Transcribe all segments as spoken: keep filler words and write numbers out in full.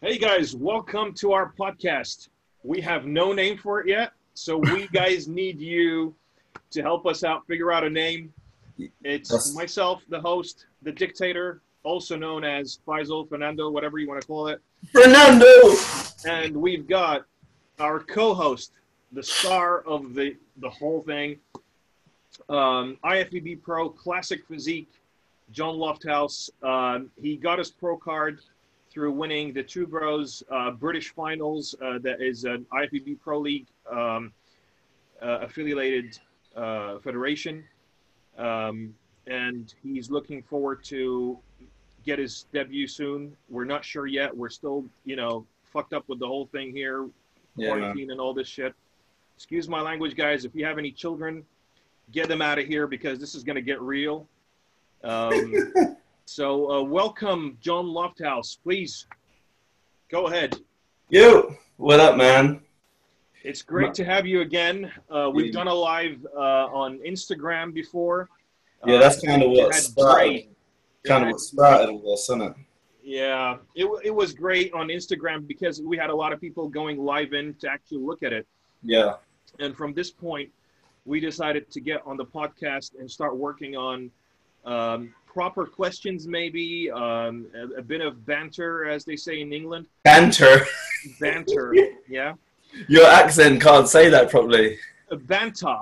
Hey guys, welcome to our podcast. We have no name for it yet, so we guys need you to help us out, figure out a name. It's That's... myself, the host, the dictator, also known as Faisal Fernando, whatever you want to call it. Fernando! And we've got our co-host, the star of the, the whole thing, um, I F B B Pro, Classic Physique, John Lofthouse. Um, he got his pro card through winning the Two Bros uh, British finals, uh, that is an I F B B Pro League um, uh, affiliated uh, federation, um, and he's looking forward to get his debut soon. We're not sure yet. We're still, you know, fucked up with the whole thing here, quarantine yeah. and all this shit. Excuse my language, guys. If you have any children, get them out of here because this is going to get real. Um, So uh, welcome, John Lofthouse. Please go ahead. Yo, what up, man? It's great to have you again. Uh, we've done a live uh, on Instagram before. Yeah, uh, that's kind of what started. Kind of what started with us, isn't it? Yeah, it it was great on Instagram because we had a lot of people going live in to actually look at it. Yeah. And from this point, we decided to get on the podcast and start working on. Um, proper questions, maybe, um, a, a bit of banter, as they say in England. Banter? Banter, yeah. Your accent can't say that properly. Banter.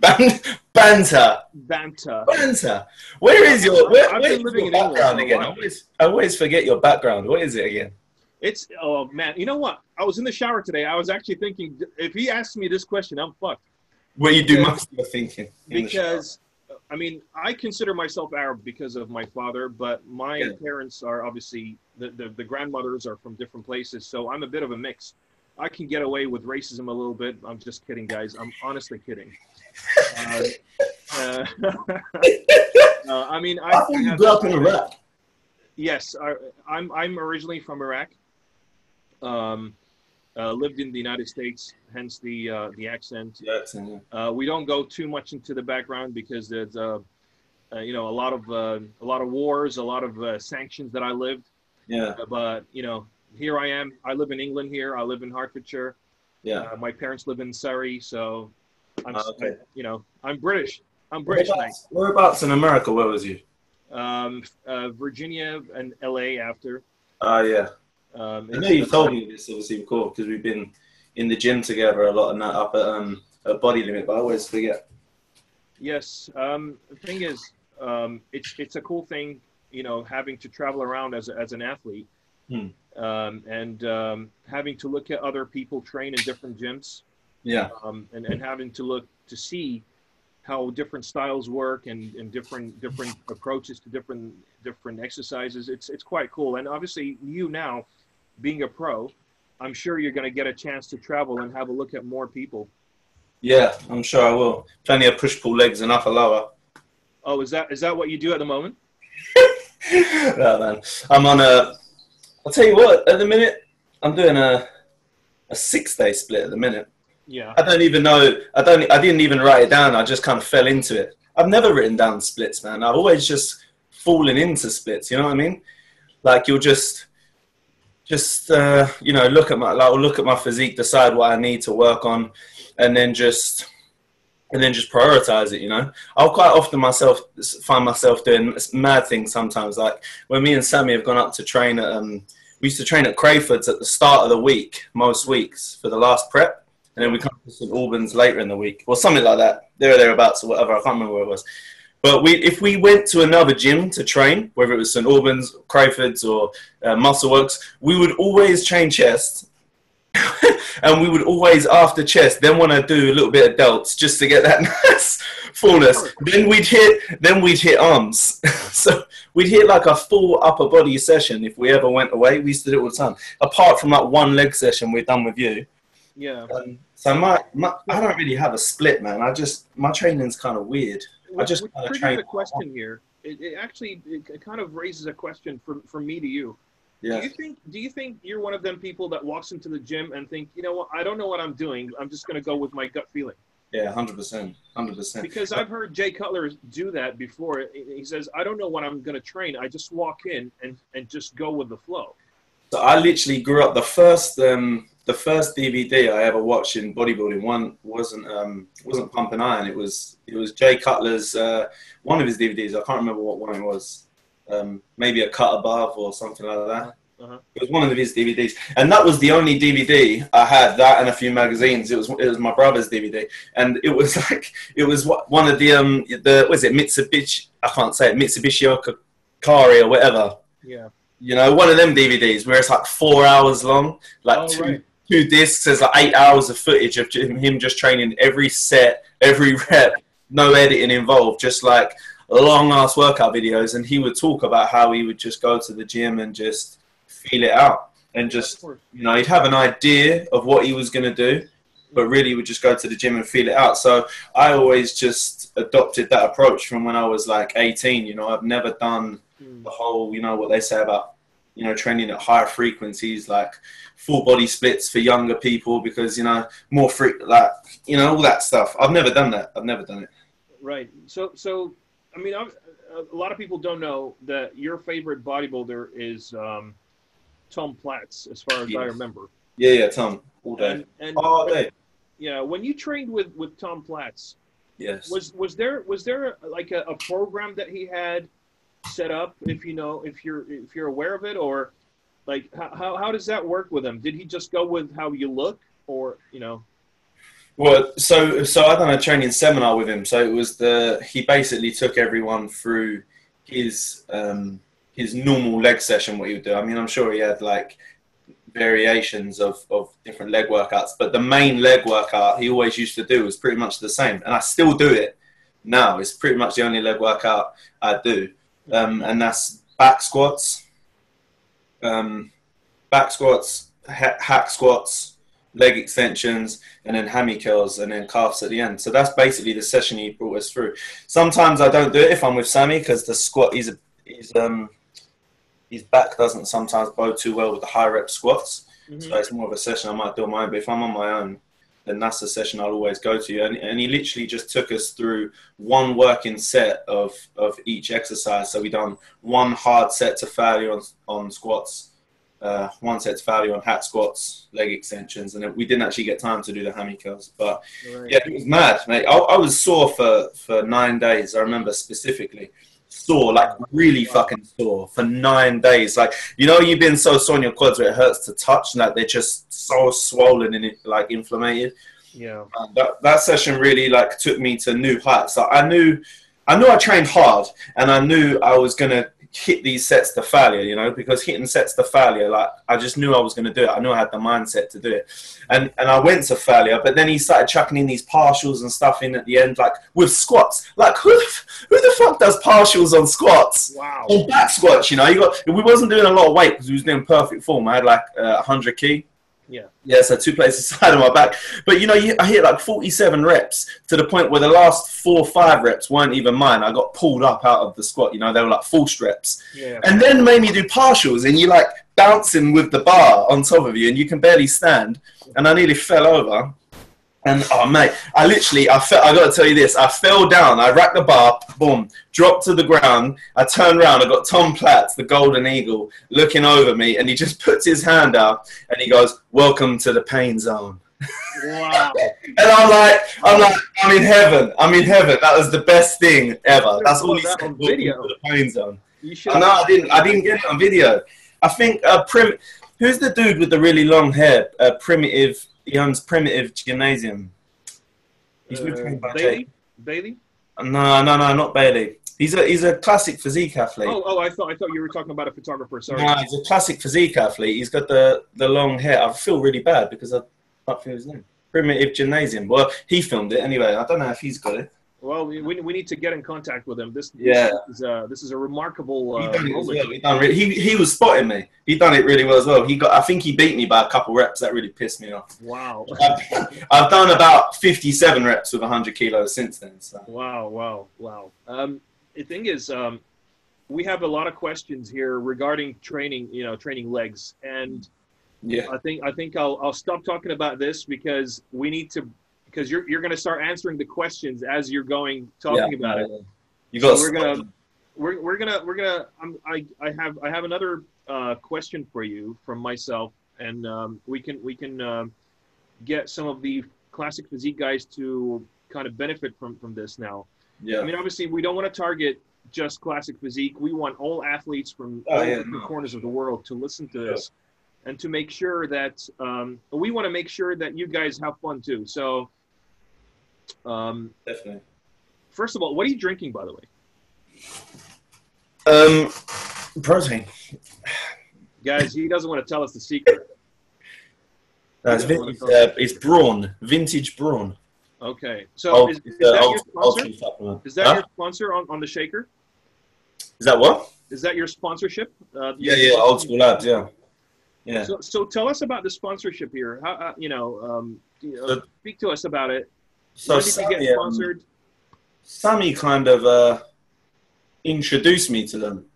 Ban- banter. Banter. Banter. Where is your, where, I've where been is living your in background England, again? I always, I always forget your background. What is it again? It's, oh, man. You know what? I was in the shower today. I was actually thinking, if he asked me this question, I'm fucked. Well, you do most of your thinking. Because... I mean, I consider myself Arab because of my father, but my yeah. parents are obviously, the, the, the grandmothers are from different places, so I'm a bit of a mix. I can get away with racism a little bit. I'm just kidding, guys. I'm honestly kidding. Uh, uh, uh, I mean, I, I think you grew up in Iraq. Yes, I, I'm, I'm originally from Iraq. Um, Uh, lived in the United States, hence the uh, the accent. The accent yeah. uh, we don't go too much into the background because there's uh, uh, you know a lot of uh, a lot of wars, a lot of uh, sanctions that I lived. Yeah. Uh, but you know, here I am. I live in England. Here I live in Hertfordshire. Yeah. Uh, my parents live in Surrey, so I'm uh, okay. you know I'm British. I'm British. Whereabouts, whereabouts in America? Where was you? Um, uh, Virginia and L A after. Ah, uh, yeah. Um, I know you told me this obviously before because we've been in the gym together a lot and that up at, um, at Body Limit, but I always forget. Yes, um, the thing is, um, it's it's a cool thing, you know, having to travel around as as an athlete hmm. um, and um, having to look at other people train in different gyms. Yeah, um, and and having to look to see how different styles work and, and different different approaches to different different exercises. It's it's quite cool, and obviously you now. Being a pro, I'm sure you're going to get a chance to travel and have a look at more people. Yeah, I'm sure I will. Plenty of push-pull legs and upper lower. Oh, is that is that what you do at the moment? No, man. I'm on a... I'll tell you what, at the minute, I'm doing a a six-day split at the minute. Yeah. I don't even know... I don't. I didn't even write it down. I just kind of fell into it. I've never written down splits, man. I've always just fallen into splits, you know what I mean? Like, you'll just... Just, uh, you know, look at my like, look at my physique, decide what I need to work on, and then just and then just prioritize it, you know. I'll quite often myself find myself doing mad things sometimes. Like when me and Sammy have gone up to train, at, um, we used to train at Crayford's at the start of the week, most weeks, for the last prep. And then we come to St Albans later in the week, or something like that. There or thereabouts or whatever, I can't remember where it was. But we, if we went to another gym to train, whether it was St Albans, Crayford's, or uh, Muscle Works, we would always train chest, and we would always, after chest, then want to do a little bit of delts just to get that nice fullness. Then we'd hit, then we'd hit arms. So we'd hit like a full upper body session if we ever went away. We used to do it all the time. Apart from that one leg session we're done with you. Yeah. Um, so my, my, I don't really have a split, man. I just my training's kind of weird. I just Which kind of triggers a question here. It, it actually it, it kind of raises a question from from me to you. Yeah. Do you think do you think you're one of them people that walks into the gym and think, you know what, I don't know what I'm doing. I'm just going to go with my gut feeling. Yeah, one hundred percent. one hundred percent. Because I've heard Jay Cutler do that before. He says, I don't know what I'm going to train. I just walk in and, and just go with the flow. So I literally grew up. The first um, the first D V D I ever watched in bodybuilding one wasn't um, wasn't Pump and Iron. It was it was Jay Cutler's uh, one of his D V Ds. I can't remember what one it was. Um, maybe A Cut Above or something like that. Uh-huh. It was one of his D V Ds, and that was the only D V D I had. That and a few magazines. It was it was my brother's D V D, and it was like it was one of the um the what is it Mitsubishi? I can't say it Mitsubishi Okari or whatever. Yeah. You know, one of them D V Ds where it's like four hours long, like oh, two, right. two discs. There's like eight hours of footage of him just training every set, every rep, no editing involved, just like long ass workout videos. And he would talk about how he would just go to the gym and just feel it out. And just, you know, he'd have an idea of what he was going to do, but really would just go to the gym and feel it out. So I always just adopted that approach from when I was like eighteen. You know, I've never done the whole, you know, what they say about, you know, training at higher frequencies, like full body splits for younger people because, you know, more free, like, you know, all that stuff. I've never done that. I've never done it. Right. So, so I mean, I, a lot of people don't know that your favorite bodybuilder is um, Tom Platz, as far as yes. I remember. Yeah, yeah, Tom, all day. And, and all day. Yeah, when you trained with, with Tom Platz, yes. was, was there, was there like a, a program that he had set up, if you know, if you're if you're aware of it, or like how how does that work with him? Did he just go with how you look, or you know? Well, so so I done a training seminar with him. So it was the he basically took everyone through his um, his normal leg session. What he would do. I mean, I'm sure he had like variations of of different leg workouts, but the main leg workout he always used to do was pretty much the same, and I still do it now. It's pretty much the only leg workout I do. Um, and that's back squats, um, back squats, ha hack squats, leg extensions, and then hammy curls, and then calves at the end. So that's basically the session he brought us through. Sometimes I don't do it if I'm with Sammy because the squat, he's a, he's, um, his back doesn't sometimes bow too well with the high rep squats. Mm-hmm. So it's more of a session I might do on my own. But if I'm on my own, then that's the session I'll always go to. And, and he literally just took us through one working set of, of each exercise. So we done one hard set to failure on, on squats, uh, one set to failure on hack squats, leg extensions, and we didn't actually get time to do the hammy curls. But, right. yeah, it was mad, mate. I, I was sore for, for nine days, I remember specifically. Sore, like really fucking sore for nine days. Like, you know, you've been so sore in your quads where it hurts to touch, and like they're just so swollen and like inflamed. Yeah. Um, that that session really like took me to new heights. Like, I knew, I knew I trained hard, and I knew I was gonna hit these sets to failure. You know, because hitting sets to failure, like I just knew I was gonna do it. I knew I had the mindset to do it, and and I went to failure. But then he started chucking in these partials and stuff in at the end, like with squats. Like who? Who the fuck does partials on squats? Wow. On back squats, you know, you got. We wasn't doing a lot of weight because we was doing perfect form. I had like uh, one hundred key. Yeah. Yeah, so two plates aside on my back. But you know, you, I hit like forty-seven reps to the point where the last four or five reps weren't even mine. I got pulled up out of the squat. You know, they were like forced reps. Yeah. And then made me do partials, and you're like bouncing with the bar on top of you, and you can barely stand. And I nearly fell over. And, oh, mate, I literally, I fell, I got to tell you this, I fell down, I racked the bar, boom, dropped to the ground, I turned around, I got Tom Platz, the Golden Eagle, looking over me, and he just puts his hand out, and he goes, "Welcome to the pain zone." Wow. And I'm like, I'm like, I'm in heaven, I'm in heaven, that was the best thing ever. That's all he said, "Welcome to the pain zone." I know, I didn't, I didn't get it on video. I think, uh, Prim, who's the dude with the really long hair, uh, Primitive... He owns Primitive Gymnasium. He's with uh, by Bailey? Jay. Bailey? No, no, no, not Bailey. He's a he's a classic physique athlete. Oh, oh, I thought I thought you were talking about a photographer. Sorry. No, he's a classic physique athlete. He's got the the long hair. I feel really bad because I can't feel his name. Primitive Gymnasium. Well, he filmed it anyway. I don't know if he's got it. Well, we we need to get in contact with him. This yeah, this is a, this is a remarkable. Uh, he, done it well. he, done he he was spotting me. He done it really well as well. He got. I think he beat me by a couple reps. That really pissed me off. Wow. I've, I've done about fifty-seven reps with one hundred kilos since then. So. Wow! Wow! Wow! Um, the thing is, um, we have a lot of questions here regarding training. You know, training legs, and yeah, I think I think I'll I'll stop talking about this because we need to. Because you're you're gonna start answering the questions as you're going talking yeah, about yeah. it. You got. So we're gonna we're we're gonna we're gonna I'm, I I have I have another uh, question for you from myself, and um, we can we can uh, get some of the classic physique guys to kind of benefit from from this now. Yeah, I mean, obviously we don't want to target just classic physique. We want all athletes from oh, all yeah, no. corners of the world to listen to this, yeah. and to make sure that um, we want to make sure that you guys have fun too. So, um, definitely. First of all, what are you drinking, by the way? Um, protein. Guys, he doesn't want to tell us the secret. No, it's, vintage, uh, it's Braun, Vintage Braun. Okay, so old, is, is, uh, that old, your sponsor? Is that huh? your sponsor on, on the shaker? Is that what? Is that your sponsorship? Uh, yeah, yeah, sponsor? Old School Labs, yeah. yeah. So, so tell us about the sponsorship here. How, uh, you know, um, so, speak to us about it. So Where did Sammy, you get sponsored? Um, Sammy kind of uh, introduced me to them.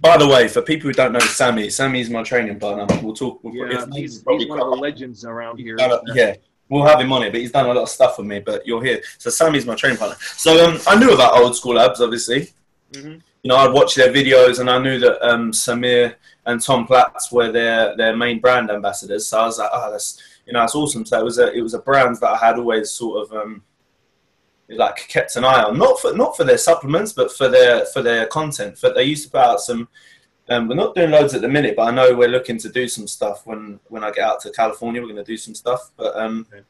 By the way, for people who don't know Sammy, Sammy's my training partner. We'll talk. We'll yeah, probably, he's, he's one of the legends around here. Yeah. We'll have him on it, but he's done a lot of stuff with me, but you're here. So Sammy's my training partner. So um, I knew about Old School Labs, obviously. Mm-hmm. You know, I'd watch their videos, and I knew that um, Samir and Tom Platz were their, their main brand ambassadors. So I was like, oh, that's, you know, that's awesome. So it was a, it was a brand that I had always sort of, um, like, kept an eye on. Not for, not for their supplements, but for their, for their content. But they used to put out some... Um, we're not doing loads at the minute, but I know we're looking to do some stuff when, when I get out to California. We're going to do some stuff. But, um, okay.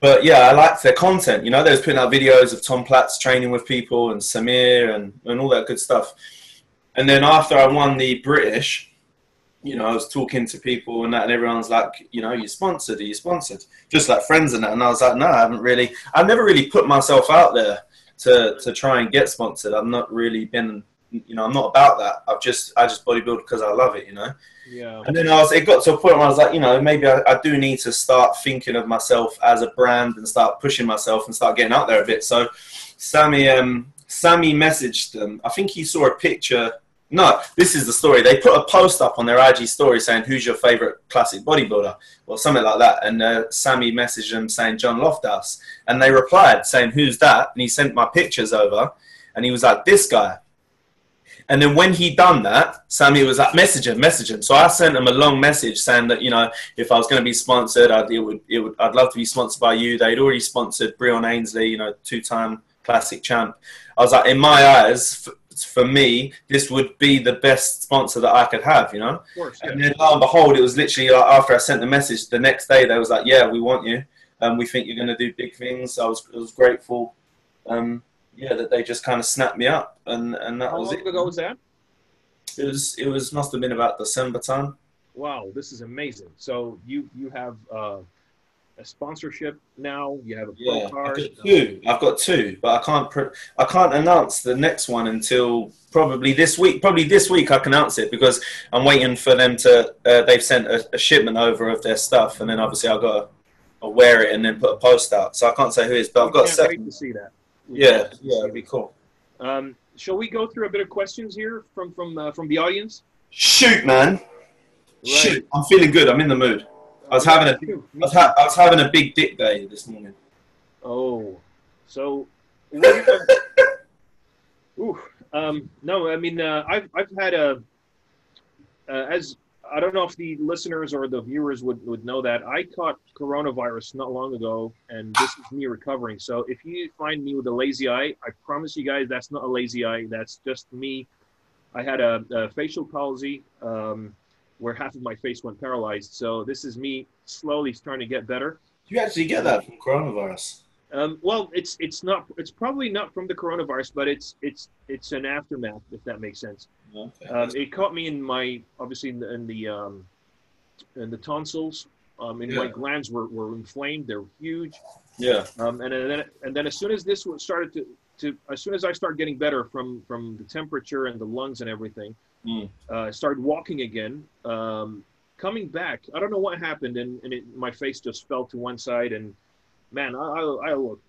but yeah, I liked their content. You know, they was putting out videos of Tom Platz training with people and Samir and, and all that good stuff. And then after I won the British, you know, I was talking to people and that, and everyone's like, you know, you're sponsored, are you sponsored? Just like friends and that. And I was like, no, I haven't really. I've never really put myself out there to, to try and get sponsored. I've not really been... You know, I'm not about that. I've just, I just bodybuild because I love it. You know. Yeah. And then I was, it got to a point where I was like, you know, maybe I, I do need to start thinking of myself as a brand and start pushing myself and start getting out there a bit. So, Sammy, um, Sammy messaged them. I think he saw a picture. No, this is the story. They put a post up on their I G story saying, "Who's your favorite classic bodybuilder?" or something like that. And uh, Sammy messaged them saying, "John Lofthouse," and they replied saying, "Who's that?" And he sent my pictures over, and he was like, "This guy." And then when he done that, Sammy was like, message him, message him. So I sent him a long message saying that, you know, if I was going to be sponsored, I'd, it would, it would, I'd love to be sponsored by you. They'd already sponsored Breon Ansley, you know, two-time classic champ. I was like, in my eyes, f for me, this would be the best sponsor that I could have, you know. Of course, yeah. And then lo and behold, it was literally like after I sent the message, the next day they was like, yeah, we want you. Um, we think you're going to do big things. I was, I was grateful. Um, Yeah, that they just kind of snapped me up, and and that How was it. How long ago was that? It was it was must have been about December time. Wow, this is amazing. So you you have uh, a sponsorship now. You have a pro yeah, card. I've got two. I've got two, but I can't pr I can't announce the next one until probably this week. Probably this week I can announce it because I'm waiting for them to. Uh, they've sent a, a shipment over of their stuff, and then obviously I've got to wear it and then put a post out. So I can't say who it is, but you I've got a second. Wait to see that. Yeah, yeah, it'd be cool. Um, shall we go through a bit of questions here from from uh, from the audience? Shoot, man! Right. Shoot, I'm feeling good. I'm in the mood. I was having a, I was, ha I was having a big dick day this morning. Oh, so. Ooh, um, no, I mean, uh, I've I've had a. Uh, as I don't know if the listeners or the viewers would would know that I caught coronavirus not long ago, and this is me recovering. So if you find me with a lazy eye, I promise you guys that's not a lazy eye. That's just me. I had a, a facial palsy um, where half of my face went paralyzed. So this is me slowly starting to get better. You actually get that from coronavirus? Um, well, it's it's not. It's probably not from the coronavirus, but it's it's it's an aftermath, if that makes sense. Okay. Um, it caught me in my obviously in the in the, um, in the tonsils. Um, and yeah. my glands were, were inflamed. They're huge. Yeah. Um, and, and then and then as soon as this started to to as soon as I started getting better from from the temperature and the lungs and everything, mm. uh, I started walking again. Um, coming back, I don't know what happened, and and it, my face just fell to one side and. Man, I, I, I look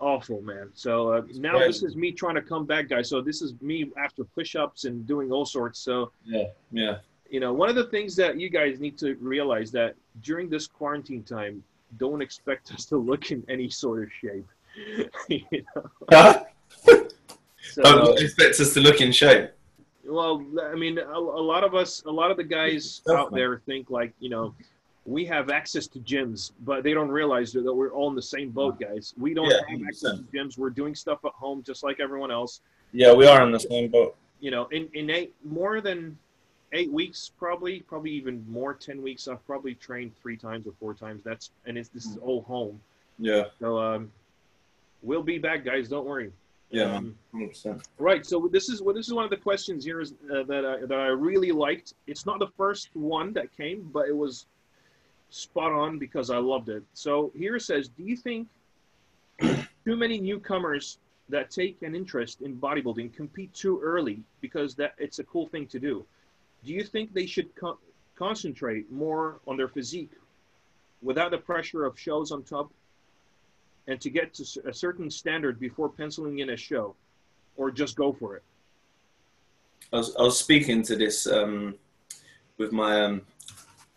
awful, man. So uh, now crazy. This is me trying to come back, guys. So this is me after push-ups and doing all sorts. So, yeah, yeah. You know, one of the things that you guys need to realize that during this quarantine time, don't expect us to look in any sort of shape. You know? So, I would expect us to look in shape. Well, I mean, a, a lot of us, a lot of the guys tough, out man. there think like, you know, we have access to gyms, but they don't realize that we're all in the same boat, guys. We don't yeah, have one hundred percent access to gyms. We're doing stuff at home just like everyone else. Yeah, we are in the same boat. You know, in, in eight, more than eight weeks, probably, probably even more, ten weeks, I've probably trained three times or four times. That's, and it's, this is all home. Yeah. So, um, we'll be back, guys. Don't worry. Yeah, um, one hundred percent. Right. So this is well, this is one of the questions here is, uh, that, I, that I really liked. It's not the first one that came, but it was spot on because I loved it. So here it says, do you think too many newcomers that take an interest in bodybuilding compete too early because that it's a cool thing to do? Do you think they should co concentrate more on their physique without the pressure of shows on top and to get to a certain standard before penciling in a show, or just go for it? I was, I was speaking to this um, with my, um,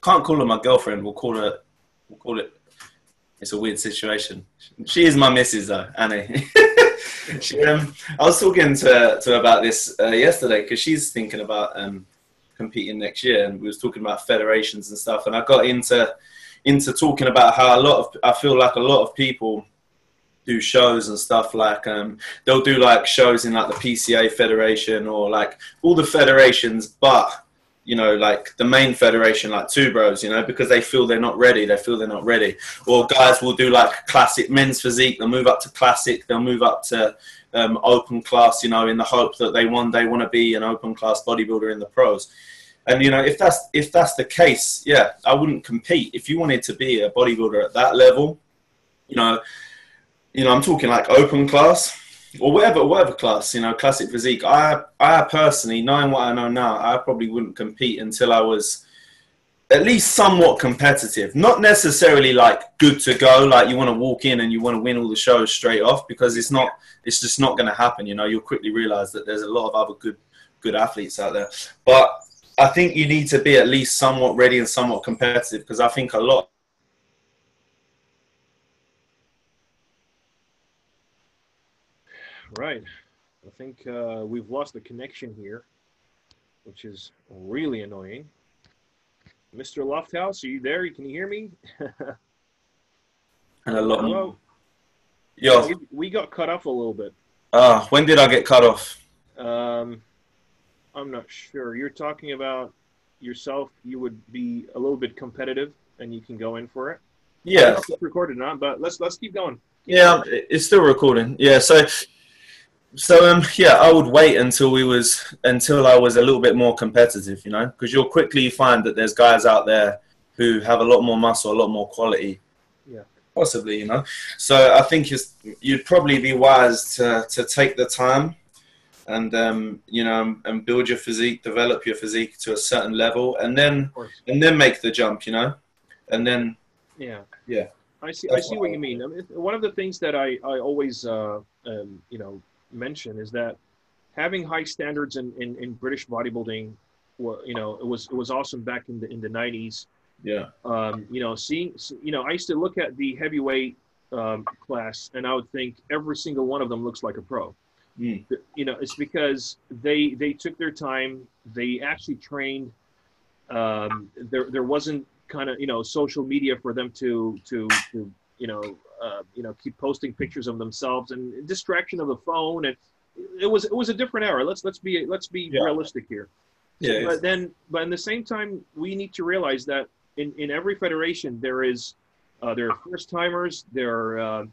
can't call her my girlfriend, we'll call her, we'll call it, it's a weird situation. She is my missus though, Annie. she, um, I was talking to her, to her about this uh, yesterday, because she's thinking about um, competing next year, and we was talking about federations and stuff, and I got into, into talking about how a lot of, I feel like a lot of people do shows and stuff like um they'll do like shows in like the P C A federation or like all the federations, but you know, like the main federation, like Two Bros, you know, because they feel they're not ready, they feel they're not ready. Or guys will do like classic men's physique, they'll move up to classic, they'll move up to um open class, you know, in the hope that they one day want to be an open class bodybuilder in the pros. And you know, if that's if that's the case, yeah, I wouldn't compete. If you wanted to be a bodybuilder at that level, you know, you know, I'm talking like open class or whatever, whatever class, you know, classic physique. I, I personally, knowing what I know now, I probably wouldn't compete until I was at least somewhat competitive. Not necessarily like good to go, like you want to walk in and you want to win all the shows straight off, because it's not, it's just not going to happen. You know, you'll quickly realize that there's a lot of other good, good athletes out there, but I think you need to be at least somewhat ready and somewhat competitive, because I think a lot Right. I think uh, we've lost the connection here, which is really annoying. Mister Lofthouse, are you there? Can you hear me? And a lot Hello? Yo. We, we got cut off a little bit. Uh, when did I get cut off? Um... I'm not sure. You're talking about yourself. You would be a little bit competitive, and you can go in for it. Yeah, I don't know if it's recorded or not, but let's let's keep going. Keep yeah, going. It's still recording. Yeah, so so um yeah, I would wait until we was until I was a little bit more competitive, you know, because you'll quickly find that there's guys out there who have a lot more muscle, a lot more quality. Yeah, possibly, you know. So I think it's, you'd probably be wise to to take the time. And um, you know, and build your physique, develop your physique to a certain level, and then and then make the jump, you know, and then yeah, yeah. I see. That's I see what, what you mean. I mean. One of the things that I I always uh, um, you know mention is that having high standards in in, in British bodybuilding, well, you know, it was it was awesome back in the in the nineties. Yeah. Um, you know, seeing you know, I used to look at the heavyweight um, class, and I would think every single one of them looks like a pro. Mm. You know, it's because they they took their time. They actually trained. Um, there there wasn't kind of you know social media for them to to, to you know uh, you know keep posting pictures of themselves and distraction of the phone, and it was it was a different era. Let's let's be let's be yeah. realistic here. Yeah. But then, but in the same time, we need to realize that in in every federation there is uh, there are first timers. There are uh,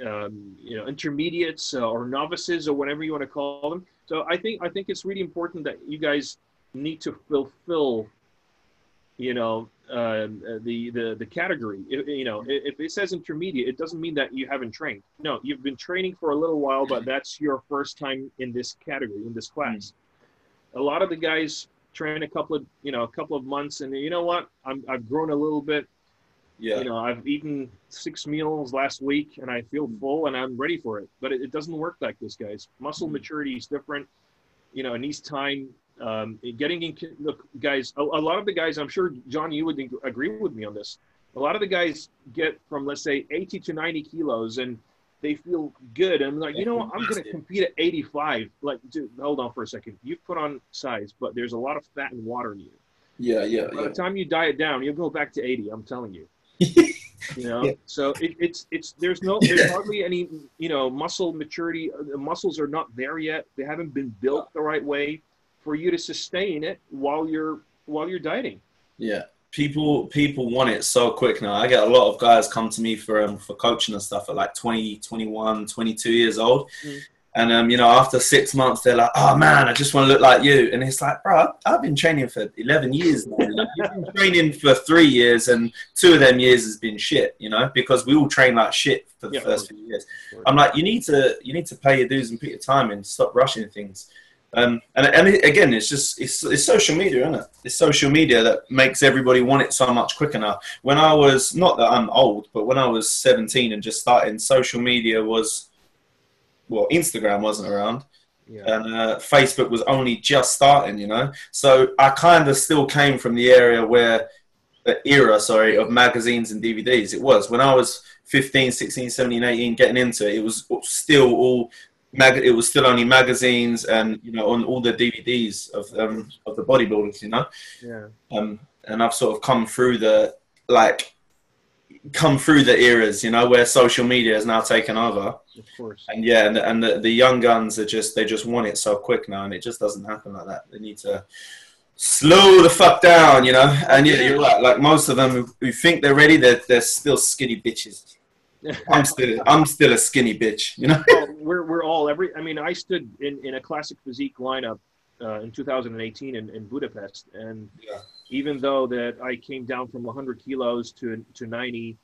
Um, you know, intermediates uh, or novices or whatever you want to call them. So I think I think it's really important that you guys need to fulfill, you know, uh, the the the category. It, you know, if it says intermediate, it doesn't mean that you haven't trained. No, you've been training for a little while, but that's your first time in this category, in this class. Mm-hmm. A lot of the guys train a couple of you know a couple of months, and you know what? I'm, I've grown a little bit. Yeah. You know, I've eaten six meals last week and I feel full and I'm ready for it. But it, it doesn't work like this, guys. Muscle maturity is different. You know, it needs time. Um, getting in, look, guys, a, a lot of the guys, I'm sure, John, you would agree with me on this. A lot of the guys get from, let's say, eighty to ninety kilos and they feel good. I'm like, you know what? I'm going to compete at eighty-five. Like, dude, hold on for a second. You've put on size, but there's a lot of fat and water in you. Yeah, yeah, By yeah. the time you diet down, you'll go back to eighty. I'm telling you. You know, yeah. so it, it's it's there's no there's yeah. hardly any you know muscle maturity. The muscles are not there yet. They haven't been built the right way for you to sustain it while you're while you're dieting. Yeah, people people want it so quick now. I get a lot of guys come to me for um, for coaching and stuff at like twenty, twenty-one, twenty-two years old, mm-hmm. and um you know after six months they're like, oh man, I just want to look like you, and it's like, bro, I've been training for eleven years now. You've been training for three years, and two of them years has been shit, you know, because we all train like shit for the yeah, first few years. I'm like, you need to you need to pay your dues and put your time in, stop rushing things. Um, and, and it, again, it's just, it's, it's social media, isn't it? It's social media that makes everybody want it so much quicker now. When I was, not that I'm old, but when I was seventeen and just starting, social media was, well, Instagram wasn't around. Yeah. And uh, Facebook was only just starting, you know? So I kind of still came from the area where, the era, sorry, of magazines and D V Ds. It was, when I was fifteen, sixteen, seventeen, eighteen, getting into it, it was still all... Mag- it was still only magazines and, you know, on all the D V Ds of um, of the bodybuilders, you know? Yeah. Um, and I've sort of come through the, like, come through the eras, you know, where social media has now taken over. Of course. And, yeah, and, and the, the young guns are just, they just want it so quick now, and it just doesn't happen like that. They need to slow the fuck down, you know? And, yeah, you're right. Like, most of them who, who think they're ready, they're, they're still skinny bitches. I'm still, I'm still a skinny bitch, you know? Well, we're, we're all every, I mean, I stood in, in a classic physique lineup uh, in two thousand eighteen in, in Budapest. And yeah. even though that I came down from one hundred kilos to, to ninety,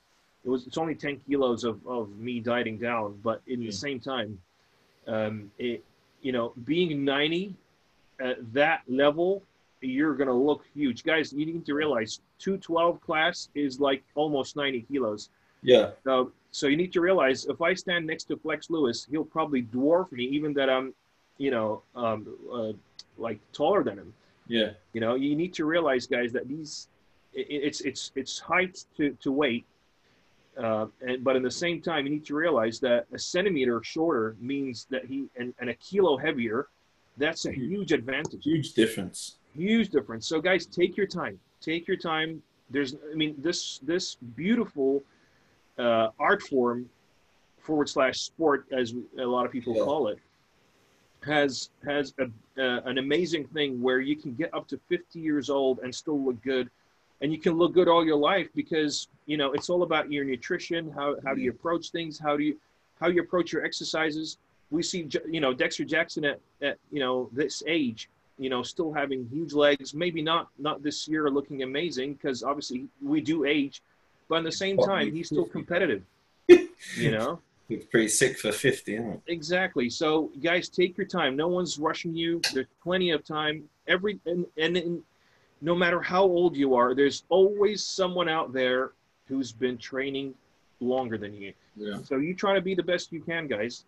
it was, it's only ten kilos of, of me dieting down. But in yeah. the same time, um, it, you know, being ninety at that level, you're going to look huge. Guys, you need to realize two twelve class is like almost ninety kilos. Yeah. So, so you need to realize, if I stand next to Flex Lewis, he'll probably dwarf me, even that I'm, you know, um, uh, like taller than him. Yeah. You know, you need to realize, guys, that these, it, it's it's it's height to to weight, uh, and but in the same time, you need to realize that a centimeter shorter means that he and, and a kilo heavier, that's a huge advantage. Huge difference. Huge difference. So, guys, take your time. Take your time. There's, I mean, this this beautiful. Uh, art form forward slash sport, as a lot of people yeah. call it, has has a, uh, an amazing thing where you can get up to fifty years old and still look good, and you can look good all your life, because you know it's all about your nutrition, how how do you approach things, how do you how you approach your exercises. We see, you know, Dexter Jackson at, at you know this age, you know, still having huge legs, maybe not not this year looking amazing, because obviously we do age. But at the same time, he's still competitive, you know? He's pretty sick for fifty, isn't it? Exactly. So, guys, take your time. No one's rushing you. There's plenty of time. Every and, and, and no matter how old you are, there's always someone out there who's been training longer than you. Yeah. So you try to be the best you can, guys.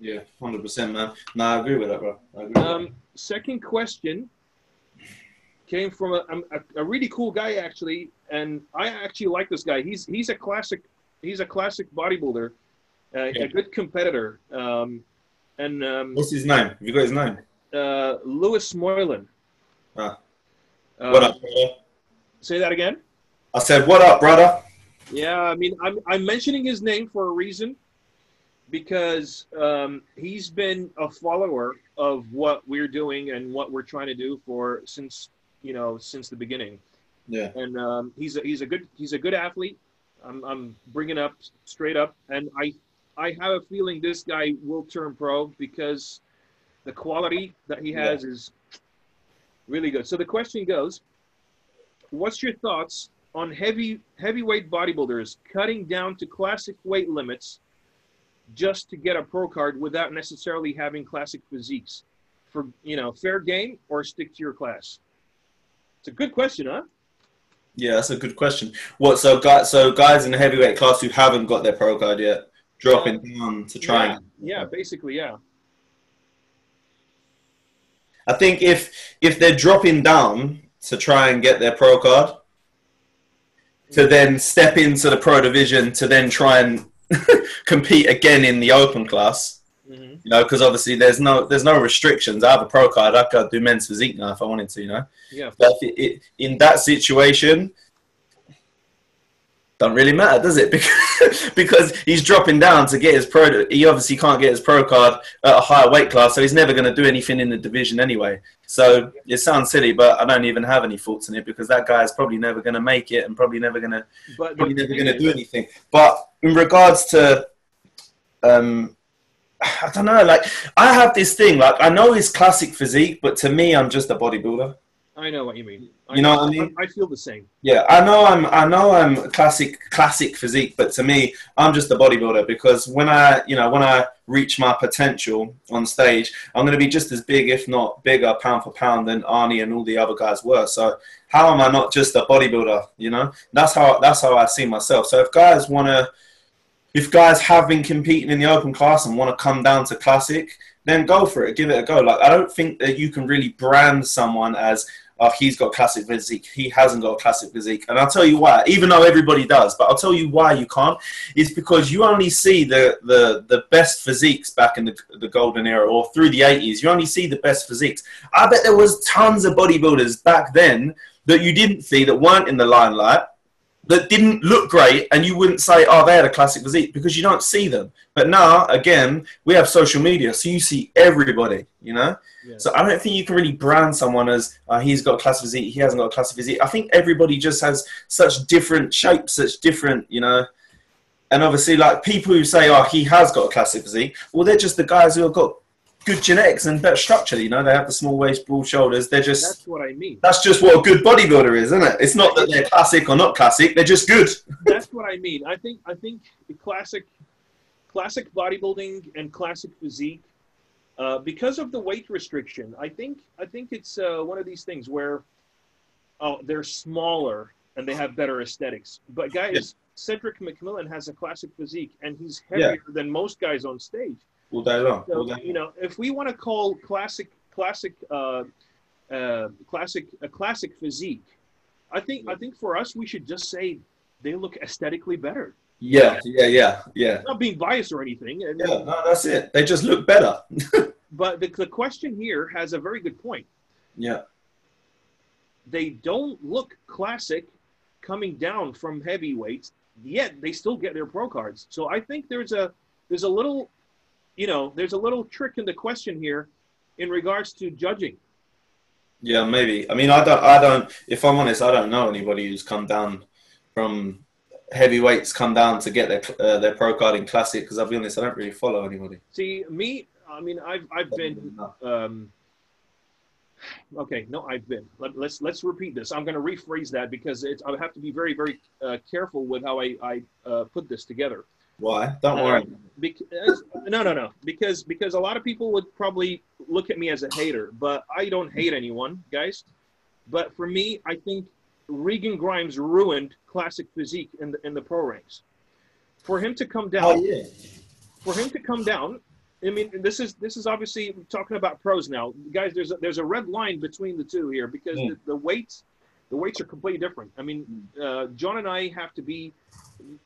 Yeah, one hundred percent, man. No, I agree with that, bro. I agree with um, that. Second question. Came from a, a, a really cool guy, actually, and I actually like this guy. He's he's a classic he's a classic bodybuilder, uh, yeah. a good competitor. Um, and um, what's his name? Have you got his name? Uh, Lewis Moylan. Ah. Uh, what up, brother? Say that again. I said, what up, brother? Yeah, I mean, I'm I'm mentioning his name for a reason, because um, he's been a follower of what we're doing and what we're trying to do for since. you know, since the beginning. Yeah. And um, he's a, he's a good, he's a good athlete. I'm, I'm bringing up straight up. And I, I have a feeling this guy will turn pro, because the quality that he has yeah. is really good. So the question goes, what's your thoughts on heavy, heavyweight bodybuilders cutting down to classic weight limits just to get a pro card without necessarily having classic physiques? For, you know, fair game or stick to your class? It's a good question, huh? Yeah, that's a good question. What so guys? So guys in the heavyweight class who haven't got their pro card yet, dropping um, down to try. Yeah, yeah, basically, yeah. I think if if they're dropping down to try and get their pro card, to then step into the pro division to then try and compete again in the open class. Mm-hmm. You know, because obviously there's no there's no restrictions. I have a pro card. I could do men's physique now if I wanted to. You know, yeah. But if it, it, in that situation, don't really matter, does it? Because because he's dropping down to get his pro. He obviously can't get his pro card at a higher weight class, so he's never going to do anything in the division anyway. So it sounds silly, but I don't even have any thoughts in it because that guy is probably never going to make it and probably never going to probably never going to do anything. But in regards to um. I don't know, like, I have this thing, like, I know it's classic physique, but to me, I'm just a bodybuilder. I know what you mean. I you know, know what I mean? I, I feel the same. Yeah, I know I'm I know I'm classic classic physique, but to me, I'm just a bodybuilder because when I, you know, when I reach my potential on stage, I'm going to be just as big, if not bigger, pound for pound than Arnie and all the other guys were. So how am I not just a bodybuilder, you know? That's how, that's how I see myself. So if guys want to, if guys have been competing in the open class and want to come down to classic, then go for it. Give it a go. Like, I don't think that you can really brand someone as, oh, he's got classic physique, he hasn't got classic physique. And I'll tell you why, even though everybody does, but I'll tell you why you can't. It's because you only see the, the, the best physiques back in the, the golden era or through the eighties. You only see the best physiques. I bet there was tons of bodybuilders back then that you didn't see, that weren't in the limelight, that didn't look great, and you wouldn't say, oh, they had a classic physique, because you don't see them. But now, again, we have social media, so you see everybody, you know? Yeah. So I don't think you can really brand someone as, oh, he's got a classic physique, he hasn't got a classic physique. I think everybody just has such different shapes, such different, you know? And obviously, like, people who say, oh, he has got a classic physique, well, they're just the guys who have got good genetics and better structure, you know? They have the small waist, broad shoulders. They're just... That's what I mean. That's just what a good bodybuilder is, isn't it? It's not that they're classic or not classic. They're just good. That's what I mean. I think I think the classic, classic bodybuilding and classic physique, uh, because of the weight restriction, I think, I think it's uh, one of these things where oh, they're smaller and they have better aesthetics. But guys, yeah. Cedric McMillan has a classic physique, and he's heavier yeah. than most guys on stage. All day long. So, All day long. You know, if we want to call classic, classic, uh, uh, classic, a classic physique, I think, yeah. I think for us, we should just say they look aesthetically better. Yeah, yeah, yeah, yeah. Not being biased or anything. And, yeah, no, that's it. They just look better. But the, the question here has a very good point. Yeah. They don't look classic coming down from heavyweights, yet they still get their pro cards. So I think there's a there's a little... You know, there's a little trick in the question here in regards to judging. Yeah, maybe. I mean, I don't, I don't, if I'm honest, I don't know anybody who's come down from heavyweights, come down to get their, uh, their pro card in classic, because I'll be honest, I don't really follow anybody. See, me, I mean, I've, I've been, um, okay, no, I've been, Let, let's, let's repeat this. I'm going to rephrase that because it's, I have to be very, very uh, careful with how I, I uh, put this together. Why? Don't worry. Um, because, no, no, no. Because because a lot of people would probably look at me as a hater, but I don't hate anyone, guys. But for me, I think Regan Grimes ruined classic physique in the in the pro ranks. For him to come down, oh, yeah. for him to come down. I mean, this is this is obviously talking about pros now, guys. There's a, there's a red line between the two here because mm. the, the weights the weights are completely different. I mean, uh, John and I have to be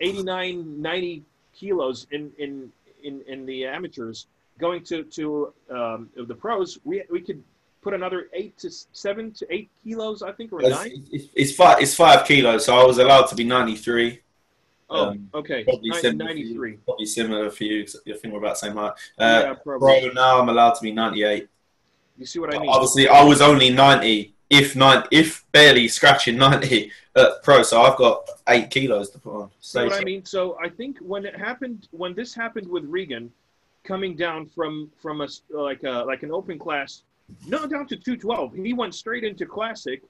eighty-nine, ninety kilos in, in in in the amateurs going to to um the pros, we we could put another eight to seven to eight kilos, I think, or it's, nine. It's five. It's five kilos, so I was allowed to be ninety-three. Oh, um, okay. Probably Nin similar. ninety-three. Probably similar for you. I think we're about the same height. Uh, yeah, probably. Bro, now I'm allowed to be ninety-eight. You see what I mean? Obviously, I was only ninety, if nine, if barely scratching ninety. Uh, pro, so I've got eight kilos to put on. So, you know what I mean? So I think when it happened, when this happened with Regan, coming down from from a like a like an open class, no, down to two twelve, he went straight into classic.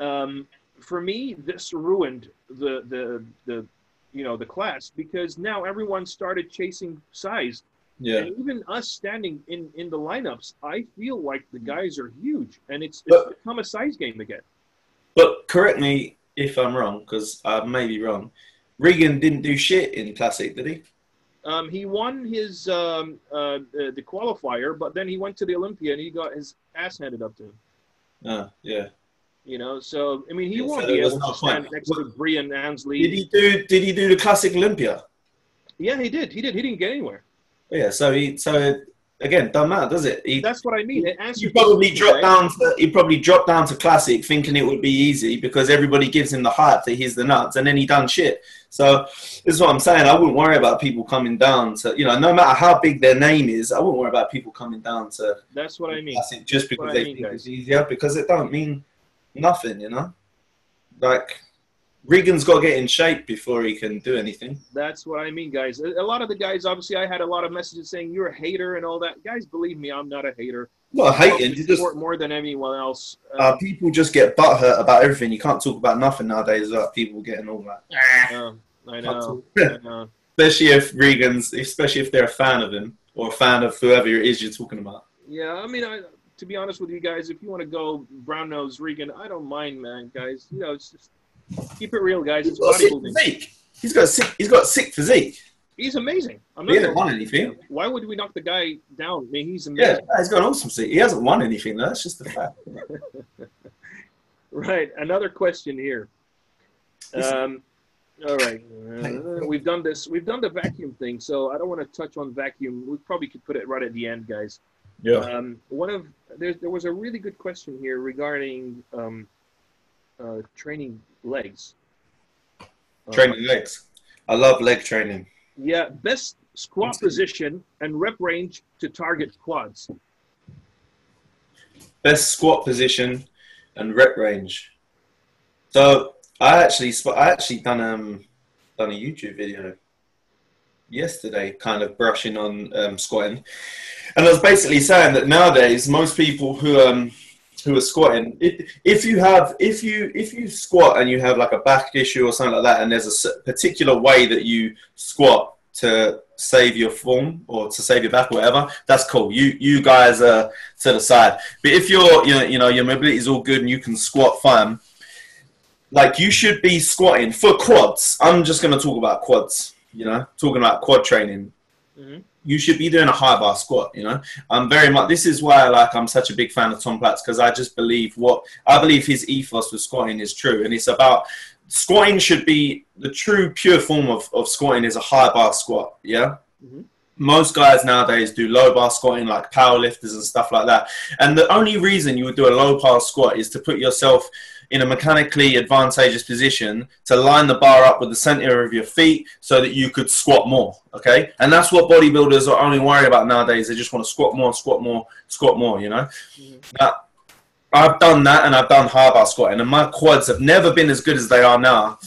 Um, for me, this ruined the the the you know the class because now everyone started chasing size. Yeah. And even us standing in in the lineups, I feel like the guys are huge, and it's, it's but, become a size game again. But correct me if I'm wrong, because I may be wrong. Regan didn't do shit in classic, did he? Um, he won his um, uh, the qualifier, but then he went to the Olympia and he got his ass handed up to him. Oh, yeah. You know, so I mean, he yeah, won't so be able to stand point. next what, to Breon Ansley. Did he do? Did he do the classic Olympia? Yeah, he did. He did. He didn't get anywhere. Yeah. So he. So again, doesn't matter, does it? He, That's what I mean. It he probably dropped right? down. To, he probably dropped down to classic, thinking it would be easy because everybody gives him the hype that he's the nuts, and then he done shit. So this is what I'm saying. I wouldn't worry about people coming down to, you know, no matter how big their name is. I wouldn't worry about people coming down to. That's what I mean. Classic just because I they mean, think guys. It's easier, because it don't mean nothing, you know. Like, Regan's got to get in shape before he can do anything. That's what I mean, guys. A lot of the guys, obviously, I had a lot of messages saying you're a hater and all that. Guys, believe me, I'm not a hater. Well, hating you just more than anyone else. Uh, people just get butthurt about everything. You can't talk about nothing nowadays without people getting all that. Yeah, I know. I know. Especially if Regan's, especially if they're a fan of him or a fan of whoever it is you're talking about. Yeah, I mean, I. To be honest with you guys, if you want to go brown nose Regan, I don't mind, man, guys. You know, it's just keep it real, guys. It's bodybuilding. He's got a sick. He's got a sick physique. He's amazing. I'm not he hasn't won anything. Why would we knock the guy down? I mean, he's amazing. Yeah, he's got an awesome physique. He hasn't won anything. Though. That's just the fact. Right. Another question here. Um, all right, uh, we've done this. We've done the vacuum thing, so I don't want to touch on vacuum. We probably could put it right at the end, guys. Yeah. Um, one of there, there was a really good question here regarding um, uh, training legs. Training um, legs. I love leg training. Yeah, best squat position and rep range to target quads. Best squat position and rep range. So I actually, I actually done um done a YouTube video yesterday, kind of brushing on um, squatting. And I was basically saying that nowadays, most people who um, who are squatting, if, if you have, if you if you squat and you have like a back issue or something like that, and there's a particular way that you squat to save your form or to save your back or whatever, that's cool. You you guys are to the side. But if you're you know you know your mobility is all good and you can squat fine, like you should be squatting for quads. I'm just going to talk about quads. You know, talking about quad training. Mm-hmm. You should be doing a high bar squat, you know. I'm very much, this is why like I'm such a big fan of Tom Platz, because I just believe what I believe his ethos with squatting is true, and it's about squatting should be the true pure form of, of squatting is a high bar squat, yeah. Mm-hmm. Most guys nowadays do low bar squatting like power lifters and stuff like that, and the only reason you would do a low bar squat is to put yourself in a mechanically advantageous position to line the bar up with the center of your feet so that you could squat more, okay? And that's what bodybuilders are only worried about nowadays. They just want to squat more, squat more, squat more, you know? Mm-hmm. Now, I've done that, and I've done high bar squatting, and my quads have never been as good as they are now,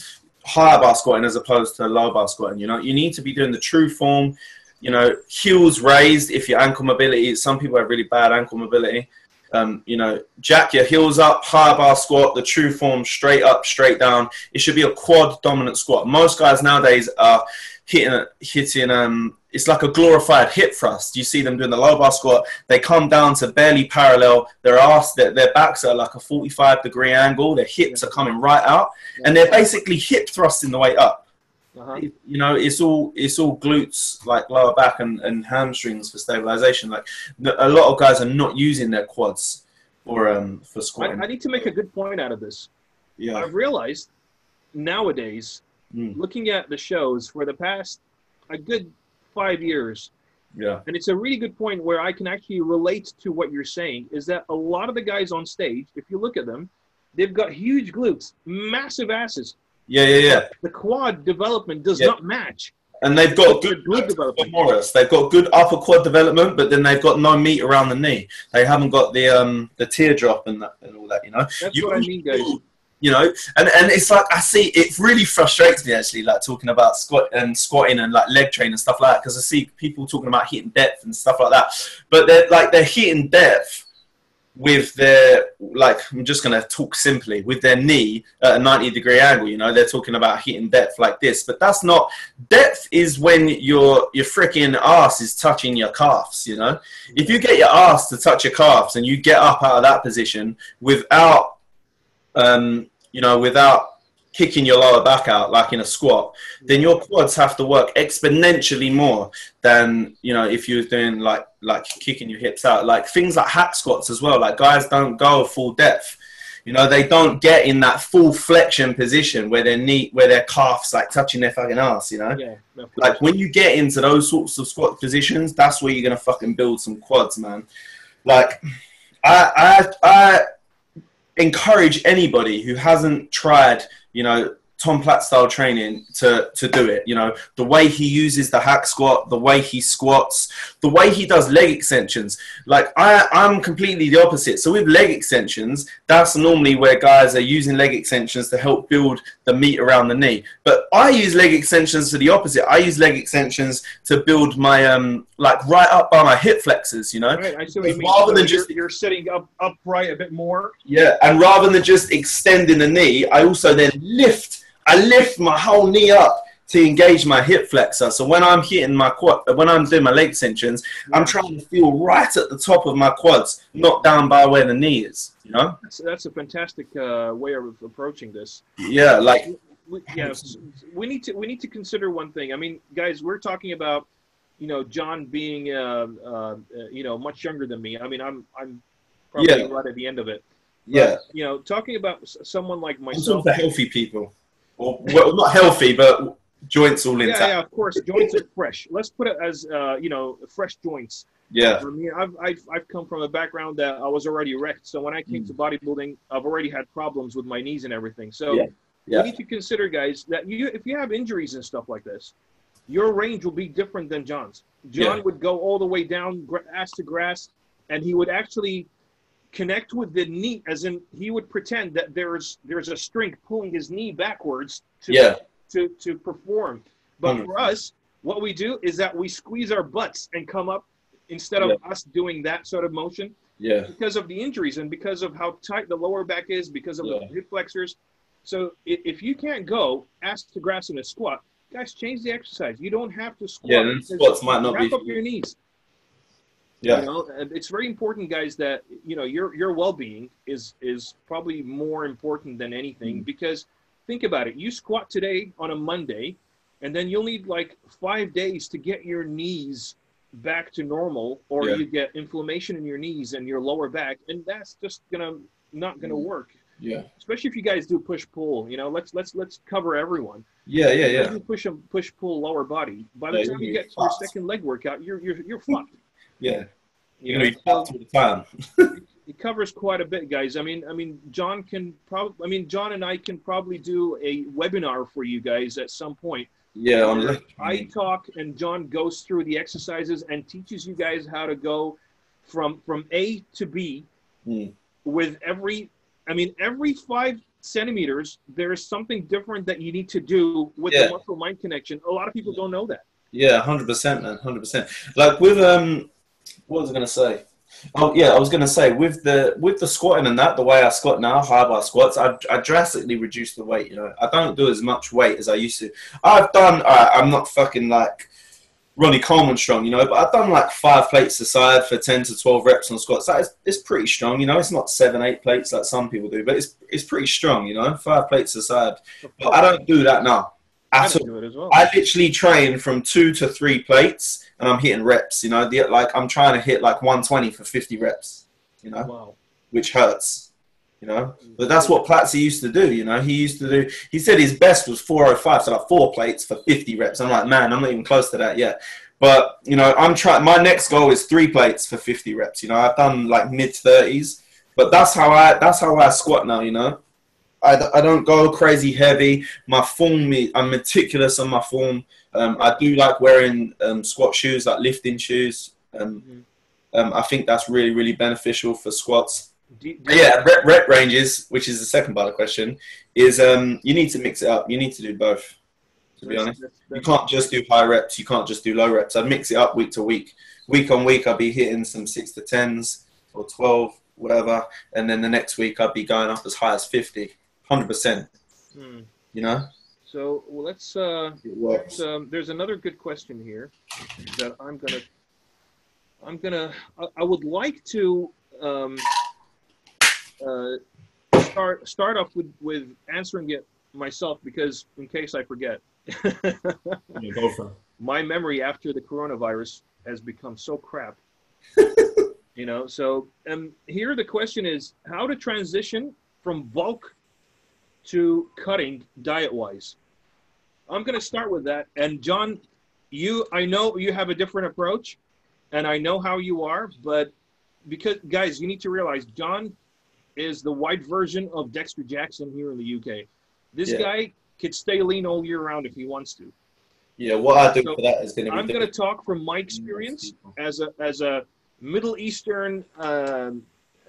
high bar squatting as opposed to low bar squatting, you know? You need to be doing the true form, you know, heels raised if your ankle mobility, some people have really bad ankle mobility. Um, you know, jack your heels up, high bar squat, the true form, straight up, straight down. It should be a quad dominant squat. Most guys nowadays are hitting, hitting. Um, it's like a glorified hip thrust. You see them doing the low bar squat. They come down to barely parallel. Their ass, their, their backs are like a forty-five degree angle. Their hips are coming right out, and they're basically hip thrusting the way up. Uh-huh. You know, it's all it's all glutes, like lower back and, and hamstrings for stabilization. Like a lot of guys are not using their quads for um for squatting. I, I need to make a good point out of this. Yeah, I've realized nowadays, mm. looking at the shows for the past a good five years. Yeah, and it's a really good point where I can actually relate to what you're saying. Is that a lot of the guys on stage, if you look at them, they've got huge glutes, massive asses. Yeah, yeah, yeah. The quad development does yeah. not match. And they've got good glute development. Morris. They've got good upper quad development, but then they've got no meat around the knee. They haven't got the um the teardrop and that and all that, you know. That's you, what I mean, guys. You know, and, and it's like I see it really frustrates me actually, like talking about squat and squatting and like leg train and stuff like that, because I see people talking about hitting depth and stuff like that. But they're like they're hitting depth with their, like, I'm just going to talk simply, with their knee at a ninety degree angle, you know, they're talking about hitting depth like this, but that's not, depth is when your your freaking ass is touching your calves, you know? If you get your ass to touch your calves and you get up out of that position without, um, you know, without kicking your lower back out, like in a squat, then your quads have to work exponentially more than, you know, if you're doing like, like kicking your hips out, like things like hack squats as well. Like guys don't go full depth. You know, they don't get in that full flexion position where their knee, where their calf's like touching their fucking ass, you know? Yeah, like when you get into those sorts of squat positions, that's where you're going to fucking build some quads, man. Like I, I, I encourage anybody who hasn't tried, you know, Tom Platz style training to, to do it. You know, the way he uses the hack squat, the way he squats, the way he does leg extensions. Like I, I'm completely the opposite. So with leg extensions, that's normally where guys are using leg extensions to help build the meat around the knee. But I use leg extensions for the opposite. I use leg extensions to build my, um, like right up by my hip flexors, you know, right, I see what you mean. Rather than just, you're, you're sitting up upright a bit more. Yeah. And rather than just extending the knee, I also then lift I lift my whole knee up to engage my hip flexor. So when I'm hitting my quad, when I'm doing my leg extensions, I'm trying to feel right at the top of my quads, not down by where the knee is, you know? That's, that's a fantastic uh, way of approaching this. Yeah, like... We, yeah, we need to, we need to consider one thing. I mean, guys, we're talking about, you know, John being, uh, uh, you know, much younger than me. I mean, I'm, I'm probably yeah. right at the end of it. But, yeah. You know, talking about someone like myself... For healthy people. Or, well, not healthy, but joints all intact. Yeah, yeah, of course, joints are fresh. Let's put it as uh, you know, fresh joints. Yeah. For me, I've, I've I've come from a background that I was already wrecked. So when I came mm. to bodybuilding, I've already had problems with my knees and everything. So yeah. Yeah. we need to consider, guys, that you if you have injuries and stuff like this, your range will be different than John's. John yeah. would go all the way down ass to grass, and he would actually connect with the knee, as in he would pretend that there's there's a string pulling his knee backwards to yeah. to, to perform. But mm. for us, what we do is that we squeeze our butts and come up instead of yeah. us doing that sort of motion. Yeah. Because of the injuries and because of how tight the lower back is, because of yeah. the hip flexors. So if you can't go ass to grass in a squat, guys, change the exercise. You don't have to squat. Yeah, then squats might not be. Wrap up your knees. Yeah. You know, it's very important, guys, that, you know, your, your well-being is, is probably more important than anything, mm. because think about it. You squat today on a Monday, and then you'll need like five days to get your knees back to normal, or yeah. you get inflammation in your knees and your lower back. And that's just gonna not going to mm. work. Yeah. Especially if you guys do push pull, you know, let's, let's, let's cover everyone. Yeah. Yeah. Yeah. You push and push pull lower body. By the yeah, time you get to your second leg workout, you're, you're, you're fucked. Yeah. You know, it, it covers quite a bit, guys. I mean, I mean, John can probably. I mean, John and I can probably do a webinar for you guys at some point. Yeah, I'm I talk and John goes through the exercises and teaches you guys how to go from from A to B mm. with every. I mean, every five centimeters, there is something different that you need to do with yeah. the muscle mind connection. A lot of people don't know that. Yeah, hundred percent, man, hundred percent. Like with um. What was I going to say? Oh, yeah, I was going to say, with the with the squatting and that, the way I squat now, high bar squats, I, I drastically reduce the weight, you know. I don't do as much weight as I used to. I've done, I, I'm not fucking like Ronnie Coleman strong, you know, but I've done like five plates aside for ten to twelve reps on squats. That is, it's pretty strong, you know. It's not seven, eight plates like some people do, but it's, it's pretty strong, you know, five plates aside. But I don't do that now. I, do it as well. I literally train from two to three plates, and I'm hitting reps. You know, the, like I'm trying to hit like one twenty for fifty reps. You know, wow. which hurts. You know, but that's what Platzer used to do. You know, he used to do. He said his best was four oh five, so like four plates for fifty reps. I'm like, man, I'm not even close to that yet. But you know, I'm trying. My next goal is three plates for fifty reps. You know, I've done like mid thirties, but that's how I that's how I squat now. You know. I don't go crazy heavy. My form, I'm meticulous on my form. Um, I do like wearing um, squat shoes, like lifting shoes. Um, mm-hmm. um, I think that's really, really beneficial for squats. Do you, do yeah, rep, rep ranges, which is the second part of the question, is um, you need to mix it up. You need to do both, to be honest. You can't just do high reps. You can't just do low reps. I mix it up week to week. Week on week, I'll be hitting some six to tens or twelve, whatever. And then the next week, I'll be going up as high as fifty. one hundred percent, hmm. you know? So well, let's, uh, let's um, there's another good question here that I'm going to, I'm going to, I would like to um, uh, start, start off with, with answering it myself, because in case I forget, yeah, go for it. My memory after the coronavirus has become so crap, you know? So um, here the question is how to transition from bulk to cutting diet-wise? I'm going to start with that. And John, you, I know you have a different approach, and I know how you are, but because, guys, you need to realize John is the white version of Dexter Jackson here in the U K. This yeah. guy could stay lean all year round if he wants to. Yeah, what I do so for that is going to be I'm going to talk from my experience as a, as a Middle Eastern uh,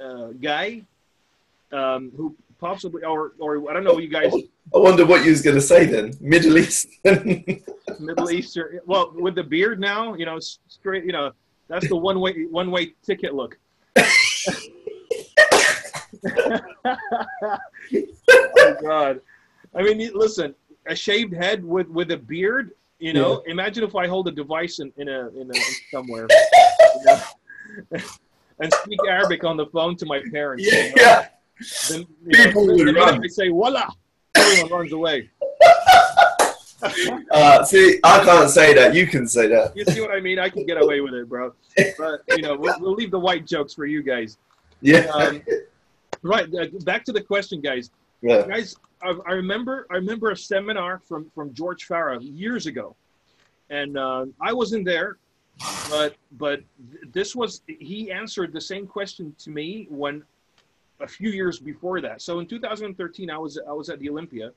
uh, guy um, who possibly, or, or I don't know, you guys. I wonder what you was going to say then. Middle Eastern. Middle Eastern. Well, with the beard now, you know, straight, you know, that's the one-way one-way ticket look. Oh, God. I mean, listen, a shaved head with, with a beard, you know, yeah. imagine if I hold a device in, in, a, in a somewhere you know, and speak Arabic on the phone to my parents. Yeah. You know? yeah. Then, People know, would then run. They say, voila, everyone runs away. Uh, see, I can't say that. You can say that. You see what I mean? I can get away with it, bro. But, you know, we'll, we'll leave the white jokes for you guys. Yeah. Um, right. Uh, back to the question, guys. Yeah. Guys, I, I remember I remember a seminar from, from George Farah years ago. And uh, I wasn't there, but but this was, he answered the same question to me when a few years before that. So in two thousand thirteen, I was I was at the Olympia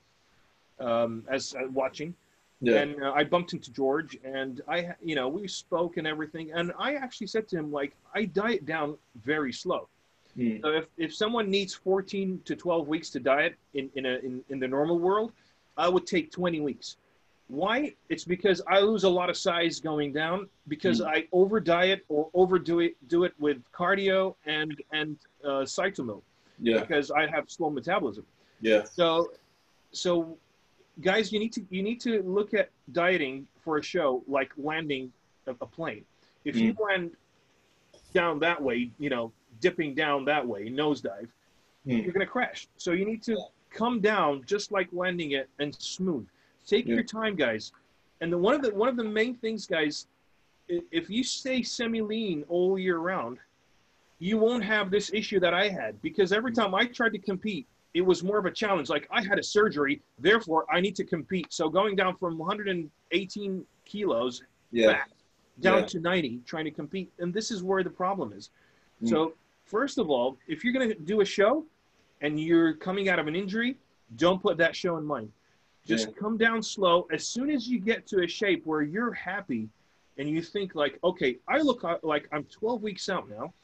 um, as uh, watching, yeah. and uh, I bumped into George, and I you know we spoke and everything, and I actually said to him, like, I diet down very slow. Mm. So if if someone needs fourteen to twelve weeks to diet in in a in, in the normal world, I would take twenty weeks. Why? It's because I lose a lot of size going down because mm. I over diet or overdo it do it with cardio and and uh, cyclomill. Yeah. Because I have slow metabolism. Yeah. So, so, guys, you need to you need to look at dieting for a show like landing a, a plane. If mm. you land down that way, you know, dipping down that way, nosedive, mm. you're gonna crash. So you need to come down just like landing it and smooth. Take yeah. your time, guys. And the one of the one of the main things, guys, if you stay semi-lean all year round, you won't have this issue that I had, because every time I tried to compete, it was more of a challenge. Like, I had a surgery, therefore I need to compete. So going down from one hundred eighteen kilos yeah. back down yeah. to ninety, trying to compete. And this is where the problem is. Mm. So first of all, if you're going to do a show and you're coming out of an injury, don't put that show in mind. Just yeah. come down slow. As soon as you get to a shape where you're happy and you think like, okay, I look like I'm twelve weeks out now.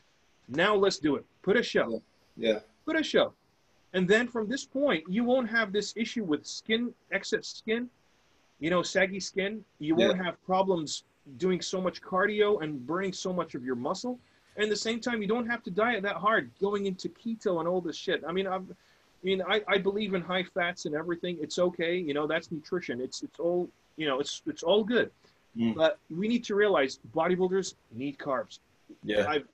Now let's do it. Put a show. Yeah. yeah. Put a show. And then from this point, you won't have this issue with skin, excess skin, you know, saggy skin. You yeah. won't have problems doing so much cardio and burning so much of your muscle. And at the same time, you don't have to diet that hard going into keto and all this shit. I mean, I've, I mean, I, I believe in high fats and everything. It's okay. You know, that's nutrition. It's, it's all, you know, it's, it's all good. Mm. But we need to realize bodybuilders need carbs. Yeah. I've,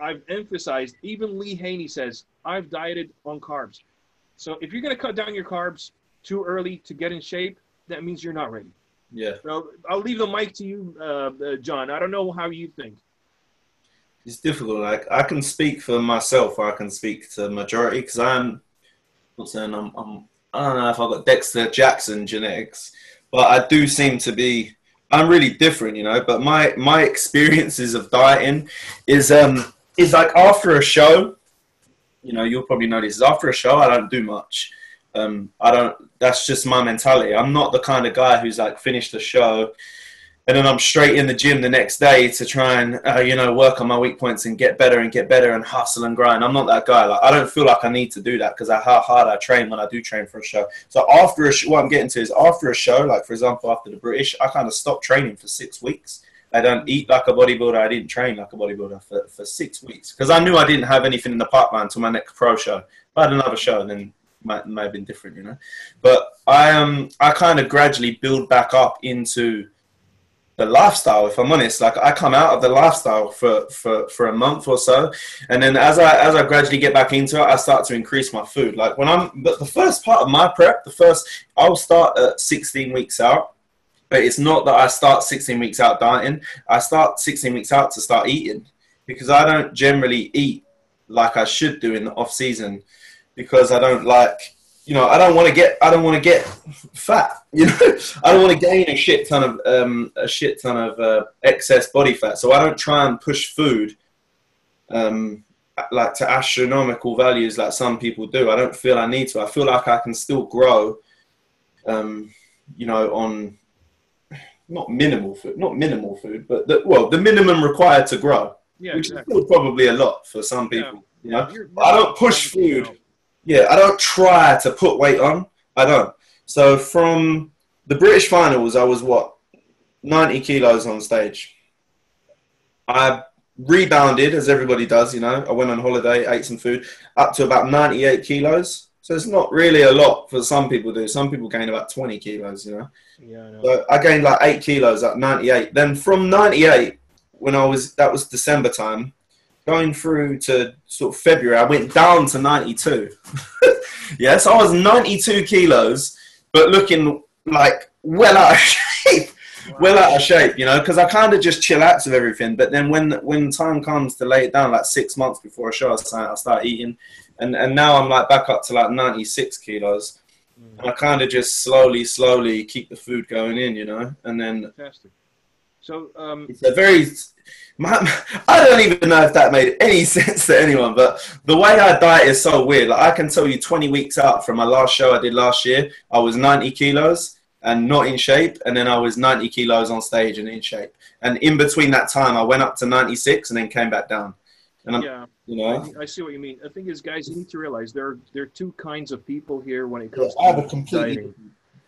I've emphasized, even Lee Haney says, I've dieted on carbs. So if you're going to cut down your carbs too early to get in shape, that means you're not ready. Yeah. So I'll leave the mic to you, uh, uh, John. I don't know how you think. It's difficult. Like, I can speak for myself. I can speak to the majority because I'm, I'm saying I'm, I'm, I don't know if I've got Dexter Jackson genetics, but I do seem to be, I'm really different, you know, but my, my experiences of dieting is, um, It's like after a show, you know, you'll probably know this, is after a show, I don't do much. Um, I don't, that's just my mentality. I'm not the kind of guy who's like finished the show and then I'm straight in the gym the next day to try and, uh, you know, work on my weak points and get better and get better and hustle and grind. I'm not that guy. Like, I don't feel like I need to do that because of how hard I train when I do train for a show. So after a show, what I'm getting to is after a show, like for example, after the British, I kind of stopped training for six weeks. I don't eat like a bodybuilder. I didn't train like a bodybuilder for, for six weeks because I knew I didn't have anything in the pipeline until my next pro show. If I had another show, then might may have been different, you know. But I um I kind of gradually build back up into the lifestyle. If I'm honest, like I come out of the lifestyle for for for a month or so, and then as I as I gradually get back into it, I start to increase my food. Like when I'm, but the first part of my prep, the first I'll start at sixteen weeks out. But it's not that I start sixteen weeks out dieting. I start sixteen weeks out to start eating because I don't generally eat like I should do in the off season. because I don't like, you know, I don't want to get, I don't want to get fat, you know, I don't want to gain a shit ton of, um, a shit ton of uh, excess body fat. So I don't try and push food, um, like to astronomical values like some people do. I don't feel I need to. I feel like I can still grow, um, you know, on not minimal food, not minimal food, but the, well, the minimum required to grow, yeah, which exactly. is still probably a lot for some people. Yeah. You know, but I don't push food. Yeah, I don't try to put weight on. I don't. So from the British finals, I was what, ninety kilos on stage. I rebounded, as everybody does, you know. I went on holiday, ate some food, up to about ninety-eight kilos. So it's not really a lot for some people do. Some people gain about twenty kilos, you know. Yeah, I know. So I gained like eight kilos at ninety-eight. Then from ninety-eight, when I was, that was December time, going through to sort of February, I went down to ninety-two. Yeah, so I was ninety-two kilos, but looking like well out of shape. Wow. Well out of shape, you know, because I kind of just chill out with everything. But then when when time comes to lay it down, like six months before a show, I start eating, and and now I'm like back up to like ninety-six kilos, mm. and I kind of just slowly, slowly keep the food going in, you know, and then. Fantastic. So um, it's a very. My, I don't even know if that made any sense to anyone, but the way I diet is so weird. Like I can tell you twenty weeks out from my last show I did last year, I was ninety kilos and not in shape. And then I was ninety kilos on stage and in shape. And in between that time, I went up to ninety-six and then came back down. And I'm, yeah, you know, I, I see what you mean. The thing is, guys, you need to realize there are, there are two kinds of people here when it comes yeah, to I have a completely